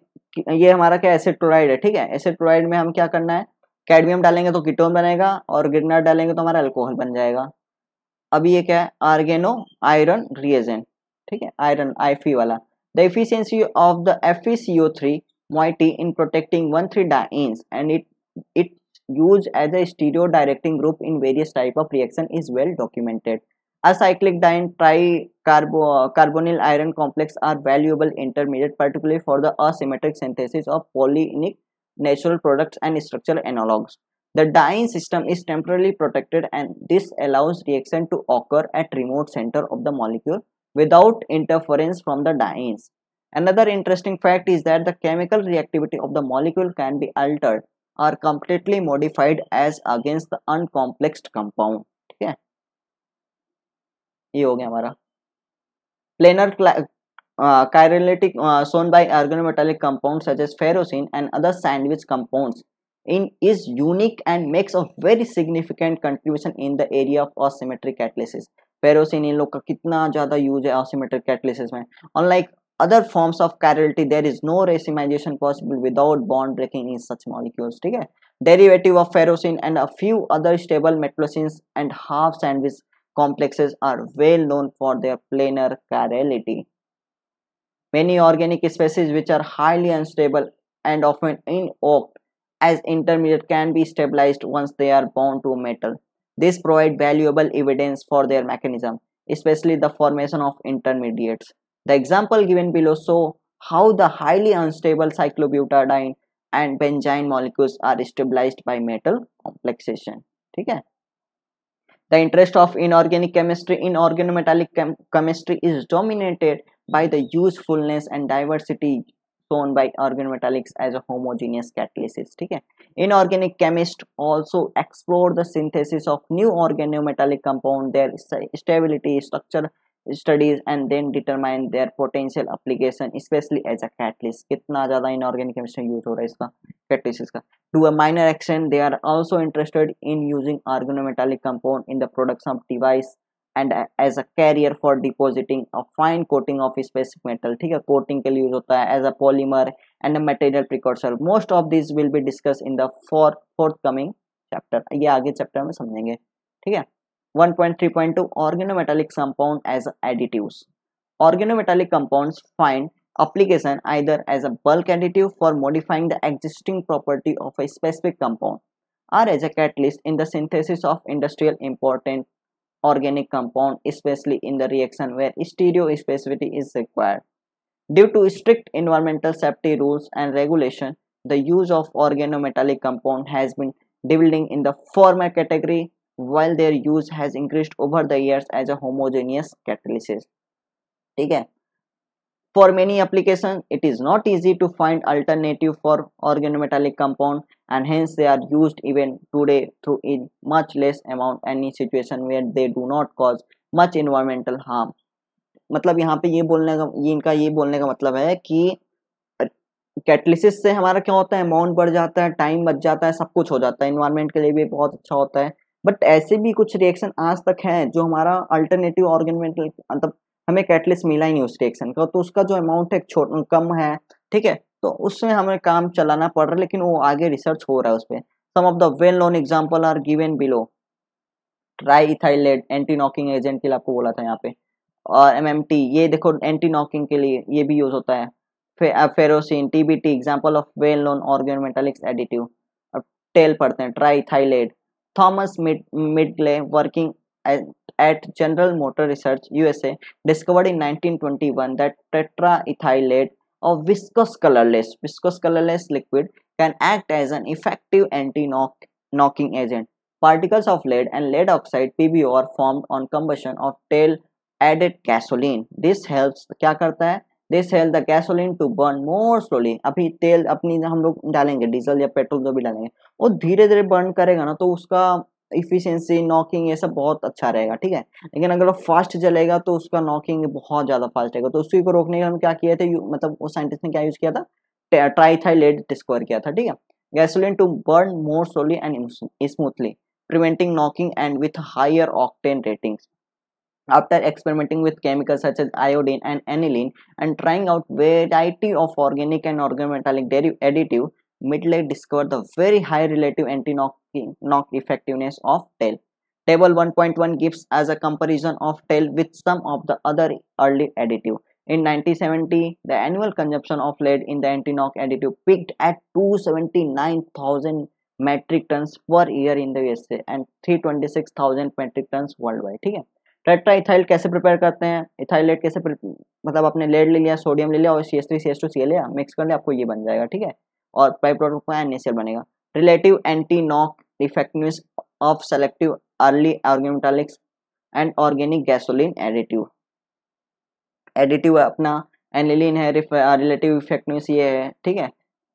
ये हमारा क्या एसिड क्लोराइड है, ठीक है। एसिड क्लोराइड में हम क्या करना है, कैडमियम डालेंगे तो कीटोन बनेगा और ग्रिग्नार्ड डालेंगे तो हमारा अल्कोहल बन जाएगा। अभी ये क्या है, आर्गेनो आयरन रिएजेंट, ठीक है, आयरन आईफी वाला। The efficiency of the F E C O three moiety in protecting one three dienes and it it used as a stereo directing group in various type of reaction is well documented. Acyclic diene tricarbo carbonyl iron complex are valuable intermediate particularly for the asymmetric synthesis of polyenic natural products and structural analogs. The diene system is temporarily protected and this allows reaction to occur at remote center of the molecule without interference from the dienes. Another interesting fact is that the chemical reactivity of the molecule can be altered or completely modified as against the uncomplexed compound, ठीक है। ये हो गया हमारा Planar chirality uh, shown by organometallic compounds such as ferrocene and other sandwich compounds in is unique and makes a very significant contribution in the area of asymmetric catalysis. Ferrocene इन लोग का कितना ज़्यादा यूज है asymmetric catalysis में. Unlike other forms of chirality, there is no racemization possible without bond breaking in such molecules. ठीक है. Derivative of ferrocene and a few other stable metallocenes and half sandwich complexes are well known for their planar chirality. Many organic species which are highly unstable and often inoct as intermediate can be stabilized once they are bound to a metal. This provides valuable evidence for their mechanism, especially the formation of intermediates. The example given below show how the highly unstable cyclobutadiene and benzene molecules are stabilized by metal complexation. ठीक है. The interest of inorganic chemistry in organometallic chem chemistry is dominated by the usefulness and diversity shown by organometallics as a homogeneous catalysis. ठीक है. Inorganic chemists also explore the synthesis of new organometallic compound, their stability, structure studies, and then determine their potential application, especially as a catalyst. कितना ज़्यादा inorganic chemistry use हो रहा है इसका catalysis का. To a minor extent, they are also interested in using organometallic compound in the production of device and as a carrier for depositing a fine coating of specific metal. ठीक है. Coating के लिए use होता है as a polymer and a material precursor. Most of these will be discussed in the fourth forthcoming chapter. ये आगे chapter में समझेंगे. ठीक है. one point three point two Organometallic compound as additives. Organometallic compounds find application either as a bulk additive for modifying the existing property of a specific compound, or as a catalyst in the synthesis of industrial important organic compound, especially in the reaction where stereospecificity is required. Due to strict environmental safety rules and regulation, the use of organometallic compound has been dwindling in the former category, while their use has increased over the years as a homogeneous catalysis. ठीक है. For many applications, it is not easy to find alternative for organometallic compound, and hence they are used even today through in much less amount any situation where they do not cause much environmental harm. मतलब यहाँ पे ये बोलने का ये इनका ये बोलने का मतलब है कि कैटलिसिस से हमारा क्या होता है, अमाउंट बढ़ जाता है, टाइम बच जाता है, सब कुछ हो जाता है, इन्वायरमेंट के लिए भी बहुत अच्छा होता है. बट ऐसे भी कुछ रिएक्शन आज तक हैं जो हमारा अल्टरनेटिव ऑर्गेनमेंटल मतलब हमें कैटलिस्ट मिला ही नहीं उस रिएक्शन का, तो उसका जो अमाउंट है छोटा कम है. ठीक है. तो उसमें हमें काम चलाना पड़ रहा है, लेकिन वो आगे रिसर्च हो रहा है उस पर. Some of the well known example are given below. Tri ethylate anti knocking agent के लिए आपको बोला था यहाँ पे, और एम एम टी, ये देखो एंटी नॉकिंग के लिए ये भी यूज होता है. फे, ferrocene, T B T example of well known organometallics additive. अब टेल पढ़ते हैं, tri ethylate. Thomas Midgley, working at, at General Motor Research U S A, discovered in nineteen twenty-one that tetraethylate, a viscous colorless viscous colorless liquid, can act as an effective anti-knocking agent. Particles of lead and lead oxide P B O are formed on combustion of tail added gasoline. This helps क्या करता है, this helps the gasoline to burn more slowly. अभी तेल अपनी हम लोग डालेंगे, diesel या पेट्रोल जो भी डालेंगे, वो धीरे धीरे बर्न करेगा ना, तो उसका इफिशियंसी, नॉकिंग, ये सब बहुत अच्छा रहेगा. ठीक है. लेकिन अगर वो फास्ट जलेगा तो उसका नॉकिंग बहुत ज़्यादा फास्ट रहेगा. तो उसी को रोकने के लिए हम क्या किए थे, मतलब उस साइंटिस्ट ने क्या यूज़ किया था, ट्राइथाइलेट डिस्कवर किया था. ठीक है. Gasoline to burn more slowly and smoothly, preventing knocking and with higher octane ratings. After experimenting with chemicals such as iodine and aniline and trying out variety of organic and organometallic additive, Midgley discovered the very high relative anti-knock effectiveness of TEL. Table one point one gives us a comparison of TEL with some of the other early additive. In nineteen seventy, the annual consumption of lead in the anti-knock additive peaked at two hundred seventy-nine thousand metric tons per year in the U S A and three hundred twenty-six thousand metric tons worldwide. Okay? Tetra ethyl कैसे prepare करते हैं, ethylate कैसे, मतलब आपने lead ले लिया, sodium ले लिया और C S three C S two C L लिया, मिक्स कर लिया, आपको ये बन जाएगा. ठीक है. और बाई प्रोडक्ट का एन ए सी एल बनेगा. Relative anti knock effectiveness of selective early organometallics and organic gasoline additive. Additive अपना एनिलीन है, रिलेटिव इफेक्टिवनेस ये है. ठीक है.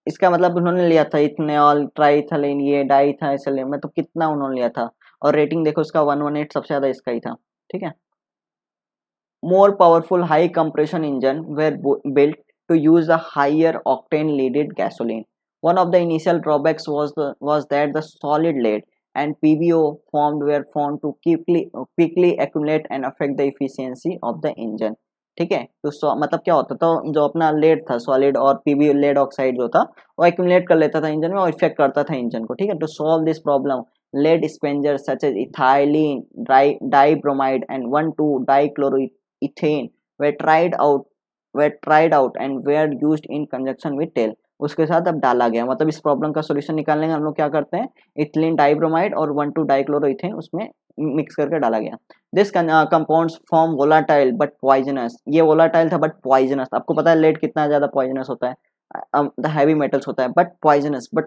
इसका मतलब उन्होंने लिया था इथेनॉल, ट्राइथाइलिन, ये डाइथाइलिन, मतलब कितना उन्होंने लिया था. और रेटिंग देखो इसका वन वन एट सबसे ज़्यादा इसका ही था. ठीक है. more powerful high compression engine were built to use a higher octane leaded gasoline. One of the initial drawbacks was the, was that the solid lead and P B O formed were found to quickly quickly accumulate and affect the efficiency of the engine. ठीक है, तो मतलब क्या होता था, जो अपना lead था सॉलिड और पीबीओ लेड ऑक्साइड जो था वो एक्यूमुलेट कर लेता था इंजन में और इफेक्ट करता था इंजन को. ठीक है, to solve this problem lead scavenger such as ethylene di dibromide and one two dichloroethane we tried out we tried out and we are used in conjunction with TEL. उसके साथ अब डाला गया, मतलब इस प्रॉब्लम का सोल्यूशन निकालने हम लोग क्या करते हैं, इथिलीन डाइब्रोमाइड और वन टू डाइक्लोरोइथेन उसमें मिक्स करके डाला गया. This compounds form volatile but poisonous. ये वोलाटाइल था बट पॉइजनस. आपको पता है लेड कितना ज्यादा पॉइजनस होता है, द हैवी मेटल्स होता है, but poisonous but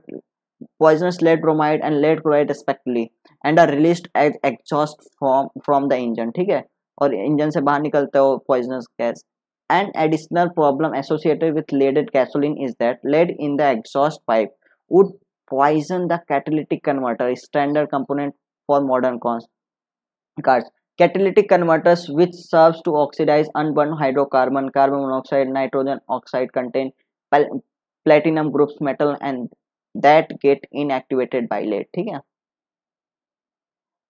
poisonous lead bromide and lead chloride respectively and are released as exhaust from from the engine. ठीक है, और इंजन से बाहर निकलते हो poisonous gas. An additional problem associated with leaded gasoline is that lead in the exhaust pipe would poison the catalytic converter, a standard component for modern cars. Catalytic converters, which serves to oxidize unburned hydrocarbon, carbon monoxide, nitrogen oxide, contain platinum groups metal and that get inactivated by lead. ठीक है,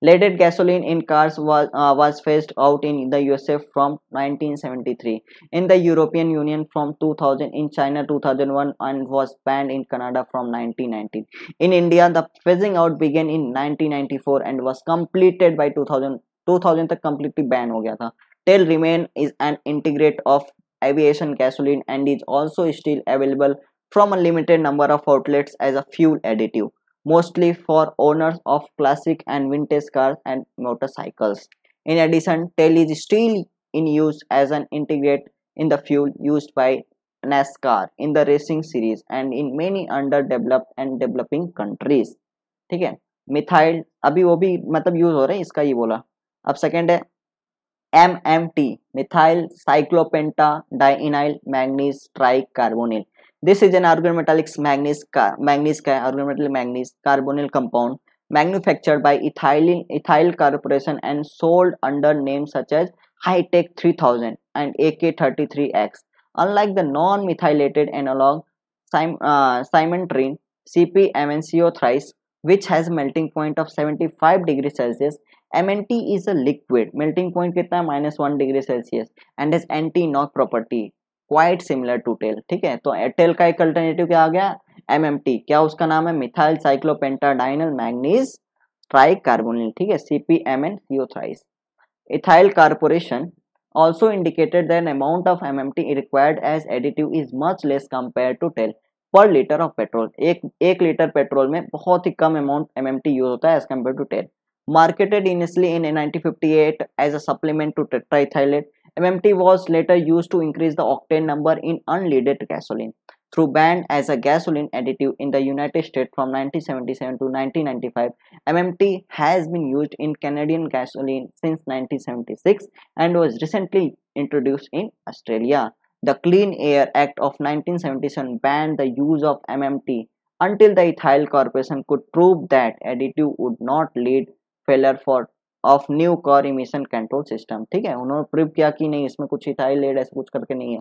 leaded gasoline in cars was uh, was phased out in the U S A from nineteen seventy-three, in the European Union from two thousand, in China two thousand one, and was banned in Canada from nineteen nineteen. In India, the phasing out began in nineteen ninety-four and was completed by two thousand. two thousand तक completely banned हो गया था. Tail remain is an integrate of aviation gasoline and is also still available from a limited number of outlets as a fuel additive, mostly for owners of classic and vintage cars and motorcycles. In addition, tail is still in use as an integrate in the fuel used by NASCAR in the racing series and in many underdeveloped and developing countries. ठीक है, methyl अभी वो भी मतलब use हो रहा है, इसका ये बोला. अब सेकेंड है M M T methyl cyclopentadienyl manganese tricarbonyl. This is an organometallic manganese manganese organometallic manganese carbonyl compound manufactured by Ethyl Ethyl Corporation and sold under names such as Hitech three thousand and A K thirty-three X. Unlike the non-methylated analog cypermethrin C P M N C O three, which has melting point of seventy-five degrees Celsius, M N T is a liquid. Melting point कितना minus one degree Celsius and has anti-knock property. Quite similar to TEL. ठीक है, तो tell का एक alternative क्या आ गया, MMT. क्या उसका नाम है, methyl cyclopentadienyl manganese tricarbonyl. ठीक है, C P M N C O three. Ethyl Corporation also indicated that amount of M M T required as additive is much less compared to TEL per litre of petrol. एक एक litre petrol में बहुत ही कम amount MMT use होता है as compare to TEL. Marketed initially in nineteen fifty-eight as a supplement to tetraethylate, M M T was later used to increase the octane number in unleaded gasoline through banned as a gasoline additive in the United States from nineteen seventy-seven to nineteen ninety-five. M M T has been used in Canadian gasoline since nineteen seventy-six and was recently introduced in Australia. The Clean Air Act of nineteen seventy-seven banned the use of M M T until the Ethyl Corporation could prove that additive would not lead failure for of new car emission control system. ठीक है, उन्होंने prove किया कि नहीं इसमें कुछ ethyl lead ऐसा कुछ करके नहीं है.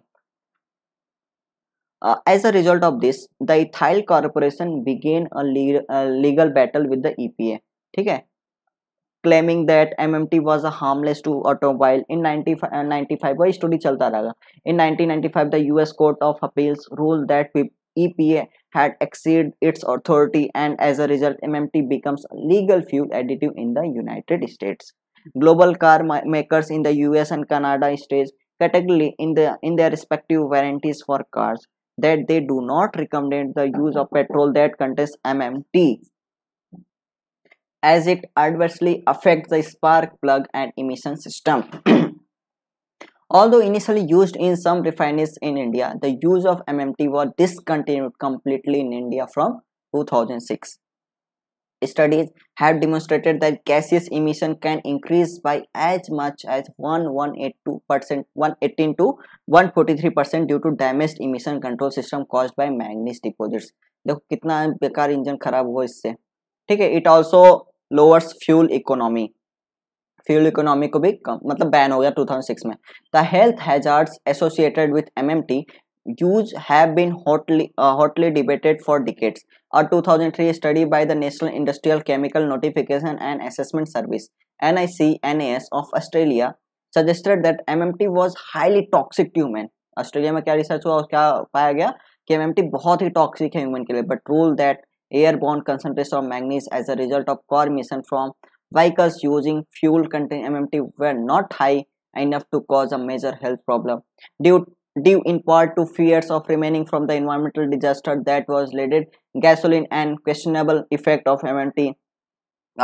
As a result of this the ethyl corporation began a legal battle with the E P A. ठीक है, claiming that M M T was a harmless to automobile. In ninety five वही story चलता रहेगा. इन nineteen ninety-five the U S court of appeals rule that E P A had exceeded its authority and as a result M M T becomes a legal fuel additive in the United States. Global car makers in the U S and Canada stage categorically in the in their respective warranties for cars that they do not recommend the use of petrol that contains M M T as it adversely affects the spark plug and emission system. Although initially used in some refineries in India, the use of M M T was discontinued completely in India from two thousand six. Studies have demonstrated that gaseous emission can increase by as much as one hundred eighteen to one hundred forty-three percent due to damaged emission control system caused by manganese deposits. देखो कितना बेकार engine खराब हुआ इससे. ठीक है, it also lowers fuel economy. Fuel economy को भी कम, मतलब बैन हो गया टू थाउजेंड सिक्स में। The health hazards associated with MMT use have been hotly hotly debated for decades. और two thousand three study by the National Industrial Chemical Notification and Assessment Service N I C N A S of Australia suggested that M M T was highly toxic to human। Australia में क्या research हुआ और क्या पाया गया कि M M T बहुत ही toxic है ह्यूमन के लिए। But rule that airborne concentration of manganese as a result of car mission from vehicles using fuel contain M M T were not high enough to cause a major health problem due due in part to fears of remaining from the environmental disaster that was related gasoline and questionable effect of M M T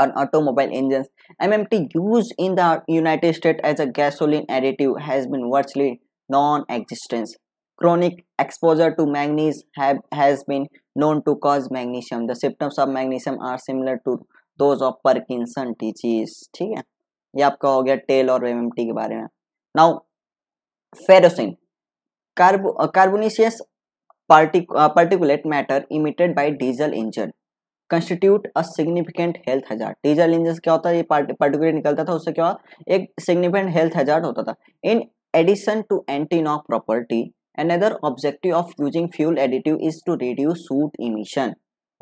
on automobile engines। M M T used in the United States as a gasoline additive has been virtually non-existent। Chronic exposure to manganese have has been known to cause magnesium। The symptoms of magnesium are similar to those of Parkinson disease। ठीक है, ये आपका हो गया tell और M M T के बारे में। Now ferrocene carbo carbonaceous particulate matter emitted by diesel engine constitute a significant health hazard. Diesel engine क्या होता है, ये पार्टिकुलेट निकलता था, उससे क्या हुआ एक सिग्निफिकेंट हेल्थ हैजार्ड होता था। In addition to anti knock property another objective of using fuel additive is to reduce soot emission.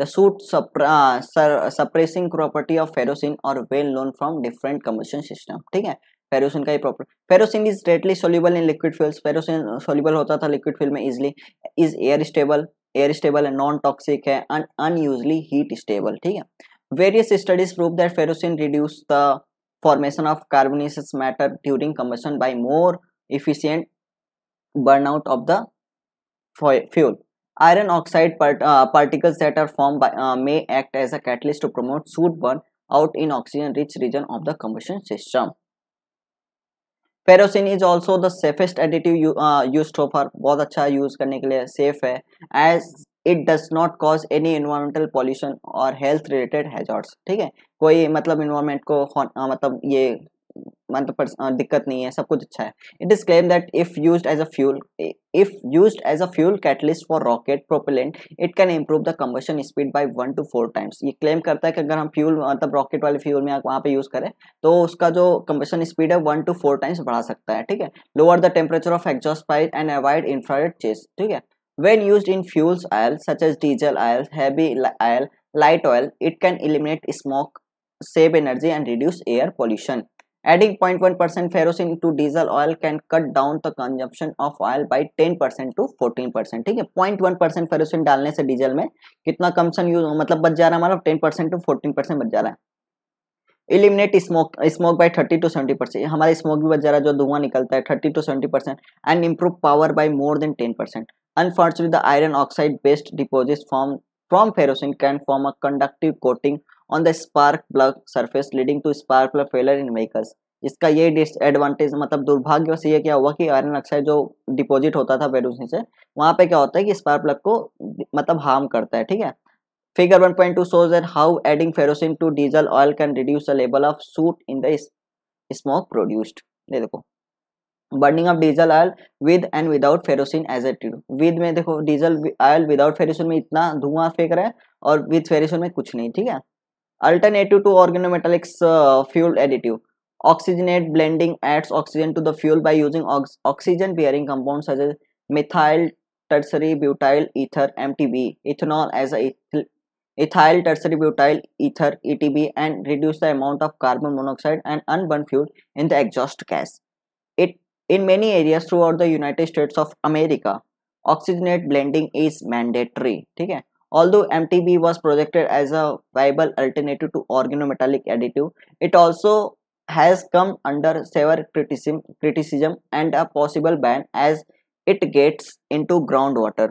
The soot suppressing property of ferrocene और well known from different combustion system. ठीक है, ferrocene का ही property. Ferrocene is readily soluble in liquid fuels. Ferrocene soluble होता था liquid fuel में easily. Is air stable, air stable है, non toxic है, अनयूजली हीट स्टेबल। ठीक है, various studies prove that ferrocene reduce the formation of carbonaceous matter during combustion by more efficient burnout of the fuel. Iron oxide particles that are form may act as a catalyst to promote soot burn out in oxygen rich region of the combustion system. Ferrocene is also the safest additive used for, बहुत अच्छा use करने के लिए, safe है as it does not cause any environmental pollution और health related hazards. ठीक है, कोई मतलब एनवायरमेंट को आ, मतलब ये मतलब दिक्कत नहीं है, सब कुछ अच्छा है। It is claim that if used as a fuel if used as a fuel catalyst for rocket propellant it can improve the combustion speed by one two four times. ये क्लेम करता है कि अगर हम फ्यूल मतलब rocket वाले fuel में वहाँ पे यूज करें तो उसका जो कंबशन स्पीड है वन टू फोर टाइम्स बढ़ा सकता है। ठीक है, lower the temperature of exhaust pipe and avoid infrared chase. ठीक है, when use in fuels oil such as diesel oil, heavy oil, light oil, it can eliminate smoke, save energy and reduce air pollution. Adding zero point one percent ferrocene to diesel oil can cut down the consumption of oil by ten percent to fourteen percent। ठीक है, zero point one percent ferrocene डालने से diesel में कितना combustion use मतलब बच जा रहा है हमारा, ten percent to fourteen percent बच जा रहा है। Eliminate smoke smoke by thirty to seventy percent, हमारा स्मोक भी बच जा रहा है जो धुआं निकलता है thirty to seventy percent and improve power by more than ten percent। Unfortunately, the iron oxide based deposits formed from ferrocene can form a conductive coating on the spark plug surface leading to spark plug failure in vehicles। इसका ये disadvantage मतलब दुर्भाग्यवश ये क्या हुआ कि iron oxide जो deposit होता था फेरोसिन से वहाँ पे क्या होता है कि स्पार्क प्लग को मतलब हार्म करता है। ठीक है, figure one point two shows that how adding ferrocene to diesel oil can reduce the level of soot in the smoke produced। ये देखो burning of diesel oil with and without ferrocene as added. With में देखो diesel oil without ferrocene में इतना धुआं फेंक रहा है और विद फेरोसिन में कुछ नहीं। ठीक है, alternative to organometallics fuel additive oxygenate blending ads oxygen to the fuel by using oxygen bearing compounds such as methyl tertiary butyl ether M T B, ethanol as a ethyl tertiary butyl ether E T B and reduce the amount of carbon monoxide and unburned fuel in the exhaust gas। It in many areas throughout the United States of America oxygenate blending is mandatory। ठीक है, although M T B was projected as a viable alternative to organometallic additive, it also has come under severe criticism criticism and a possible ban as it gets into groundwater।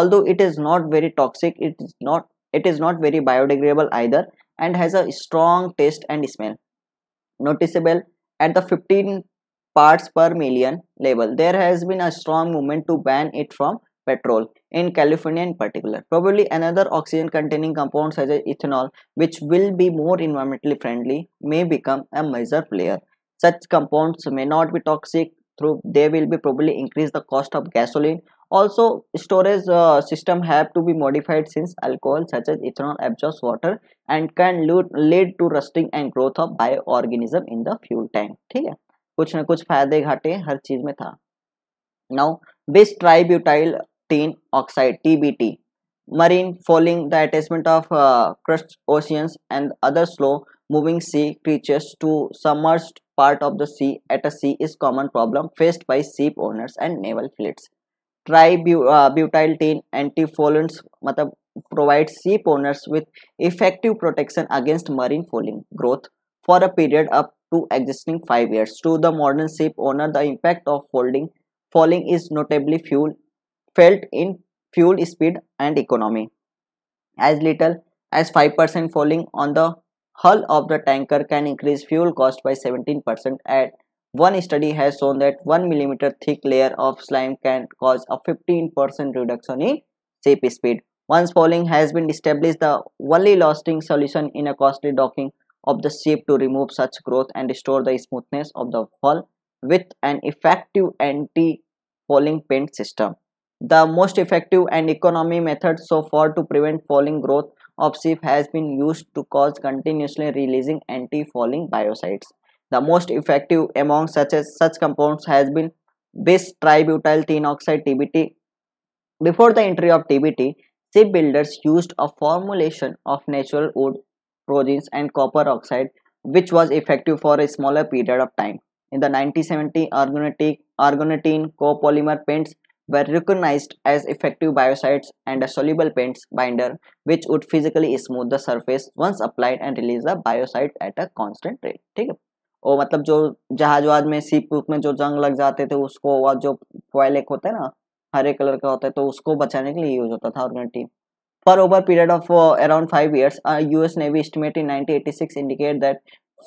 Although it is not very toxic, it is not it is not very biodegradable either and has a strong taste and smell noticeable at the fifteen parts per million level। There has been a strong movement to ban it from petrol in California in particular। Probably another oxygen containing compound such as ethanol which will be more environmentally friendly may become a major player। Such compounds may not be toxic through they will be probably increase the cost of gasoline Also, storage uh, system have to be modified since alcohol such as ethanol absorbs water and can lead to rusting and growth of bioorganism in the fuel tank. ठीक है, कुछ ना कुछ फायदे घाटे हर चीज में था. Now, this tributylene oxide (T B T) marine foaling the attachment of uh, crust oceans and other slow moving sea creatures to submerged part of the sea at a sea is common problem faced by ship owners and naval fleets. Tributylene antifoulants मतलब provides ship owners with effective protection against marine foaling growth for a period up to existing five years. To the modern ship owner, the impact of folding foaling is notably fuel felt in fuel speed and economy. As little as five percent foaling on the hull of the tanker can increase fuel cost by seventeen percent. At one study has shown that one millimeter thick layer of slime can cause a fifteen percent reduction in ship speed. Once foaling has been established, the only lasting solution in a costly docking of the ship to remove such growth and restore the smoothness of the hull with an effective anti-foaling paint system. The most effective and economic method so far to prevent foaling growth of ship has been used to cause continuously releasing anti-foaling biocides. The most effective among such as such compounds has been this tributylene oxide (T B T). Before the entry of T B T, shipbuilders used a formulation of natural wood progins and copper oxide, which was effective for a smaller period of time. In the nineteen seventies, organotine copolymer paints were recognized as effective biocides and a soluble paints binder which would physically smooth the surface once applied and release the biocides at a constant rate. ठीक है, और मतलब जो जहाज वहाज में सीप में जो जंग लग जाते थे उसको, और जो फॉयलेक होता है ना हरे कलर का होता है, तो उसको बचाने के लिए यूज होता था ऑर्गेनिटी. For over period of around five years US navy estimate in nineteen eighty-six indicate that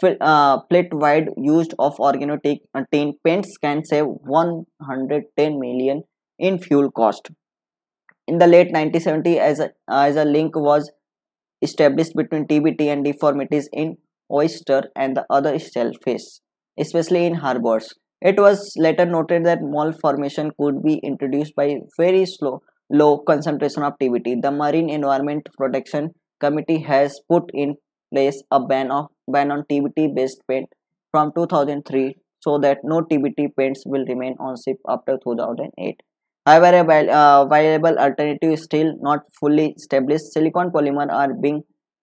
fleet wide used of organotine paints can save one hundred ten million in fuel cost. In the late nineteen seventies, as a, as a link was established between T B T and deformities in oyster and the other shellfish, especially in harbors. It was later noted that malformation could be introduced by very slow low concentration of T B T. The Marine Environment Protection Committee has put in place a ban of ban on T B T based paint from two thousand three, so that no T B T paints will remain on ship after two thousand eight. However, a uh, viable alternative is still not fully established. Silicone polymer are being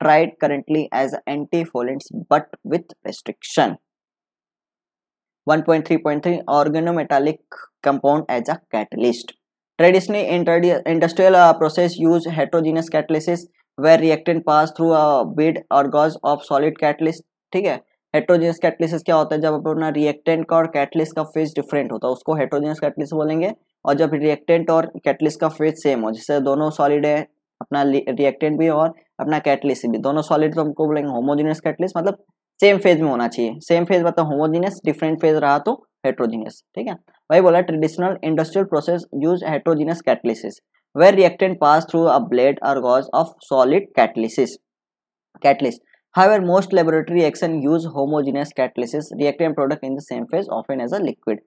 tried currently as anti-foulants, but with restriction. one point three point three Organometallic compound as a catalyst. Traditionally, industrial uh, process use heterogeneous catalysis where reactant pass through a bead or gauze of solid catalyst. ठीक है, heterogeneous catalysis क्या होता है, जब अपना reactant का और catalyst का फेज डिफरेंट होता है उसको हेट्रोजेनस कैटलिसिस बोलेंगे, और जब रिएक्टेंट और कैटलिस्ट का फेज सेम हो, जैसे दोनों सॉलिड है, अपना रिएक्टेंट भी और अपना कैटलिस्ट भी दोनों सॉलिड, तो हमको बोलेंगे होमोजेनियस कैटलिस्ट. मतलब सेम फेज में होना चाहिए, सेम फेज मतलब होमोजेनियस, डिफरेंट फेज रहा तो हेट्रोजेनियस. ठीक है, वही बोला traditional industrial process use heterogeneous catalysis where reactant pass through a blade or gauze of solid catalysis catalyst. However, most laboratory reaction use homogeneous catalysis reactant product in the same phase, often as a liquid.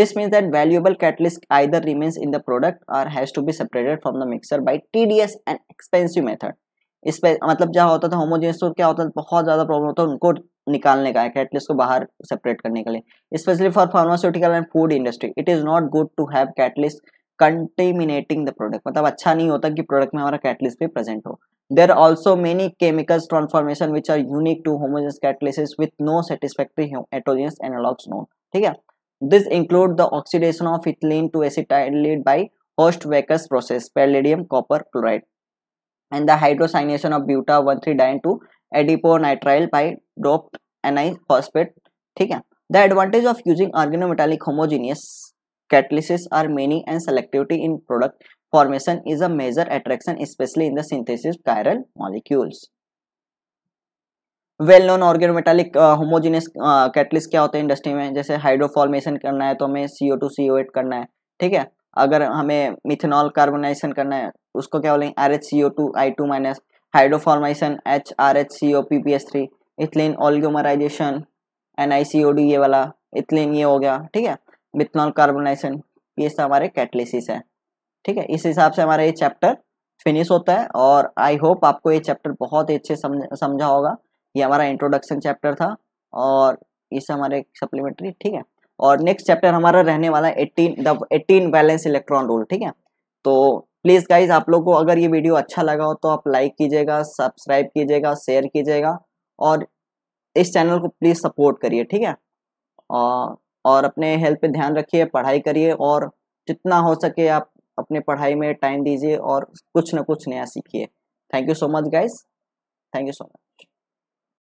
This means that valuable catalyst either remains in the product or has to be separated from the mixer by tedious and expensive method. इस पे मतलब जहाँ होता था homogeneous तो क्या होता था, बहुत ज़्यादा प्रॉब्लम होता है उनको निकालने का, कैटलिस्ट को बाहर सेपरेट करने के लिए, specially for pharmaceutical and food industry. It is not good to have catalyst contaminating the product, मतलब अच्छा नहीं होता कि प्रोडक्ट में हमारा कैटलिस्ट भी प्रेजेंट हो. There also many chemicals transformation which are unique to homogeneous catalysis with no satisfactory heterogeneous analogues known. ठीक है, this include the oxidation of ethylene to acetylene by Hoechst Wacker process, palladium copper chloride, and the hydrocyanation of buta one three diene to adiponitrile by doped anil phosphate. ठीक है, the advantage of using organometallic homogeneous catalysis are many and selectivity in product formation is a major attraction, especially in the synthesis chiral molecules. Well known organometallic uh, homogeneous uh, catalyst क्या होते हैं industry में, जैसे हाइड्रोफॉर्मेशन करना है तो हमें C O two C O eight करना है. ठीक है, अगर हमें मिथेनॉल कार्बोनाइजेशन करना है उसको क्या बोलेंगे, R H C O two I two minus, hydroformation H R H C O P P S three, ethylene oligomerization N I C O D, ये वाला इथिलीन ये हो गया. ठीक है, मिथनॉल कार्बोनाइजेशन, ये सब हमारे कैटलिसिस है. ठीक है। इस हिसाब से हमारा ये चैप्टर फिनिश होता है और आई होप आपको ये चैप्टर बहुत ही अच्छे समझा होगा। ये हमारा इंट्रोडक्शन चैप्टर था और इस हमारे सप्लीमेंट्री, ठीक है। और नेक्स्ट चैप्टर हमारा रहने वाला eighteen the eighteen balance electron rule, ठीक है। तो प्लीज़ गाइज, आप लोगों को अगर ये वीडियो अच्छा लगा हो तो आप लाइक कीजिएगा, सब्सक्राइब कीजिएगा, शेयर कीजिएगा और इस चैनल को प्लीज़ सपोर्ट करिए, ठीक है। और, और अपने हेल्थ पे ध्यान रखिए, पढ़ाई करिए और जितना हो सके आप अपने पढ़ाई में टाइम दीजिए और कुछ ना कुछ नया सीखिए। Thank you so much guys, thank you so much.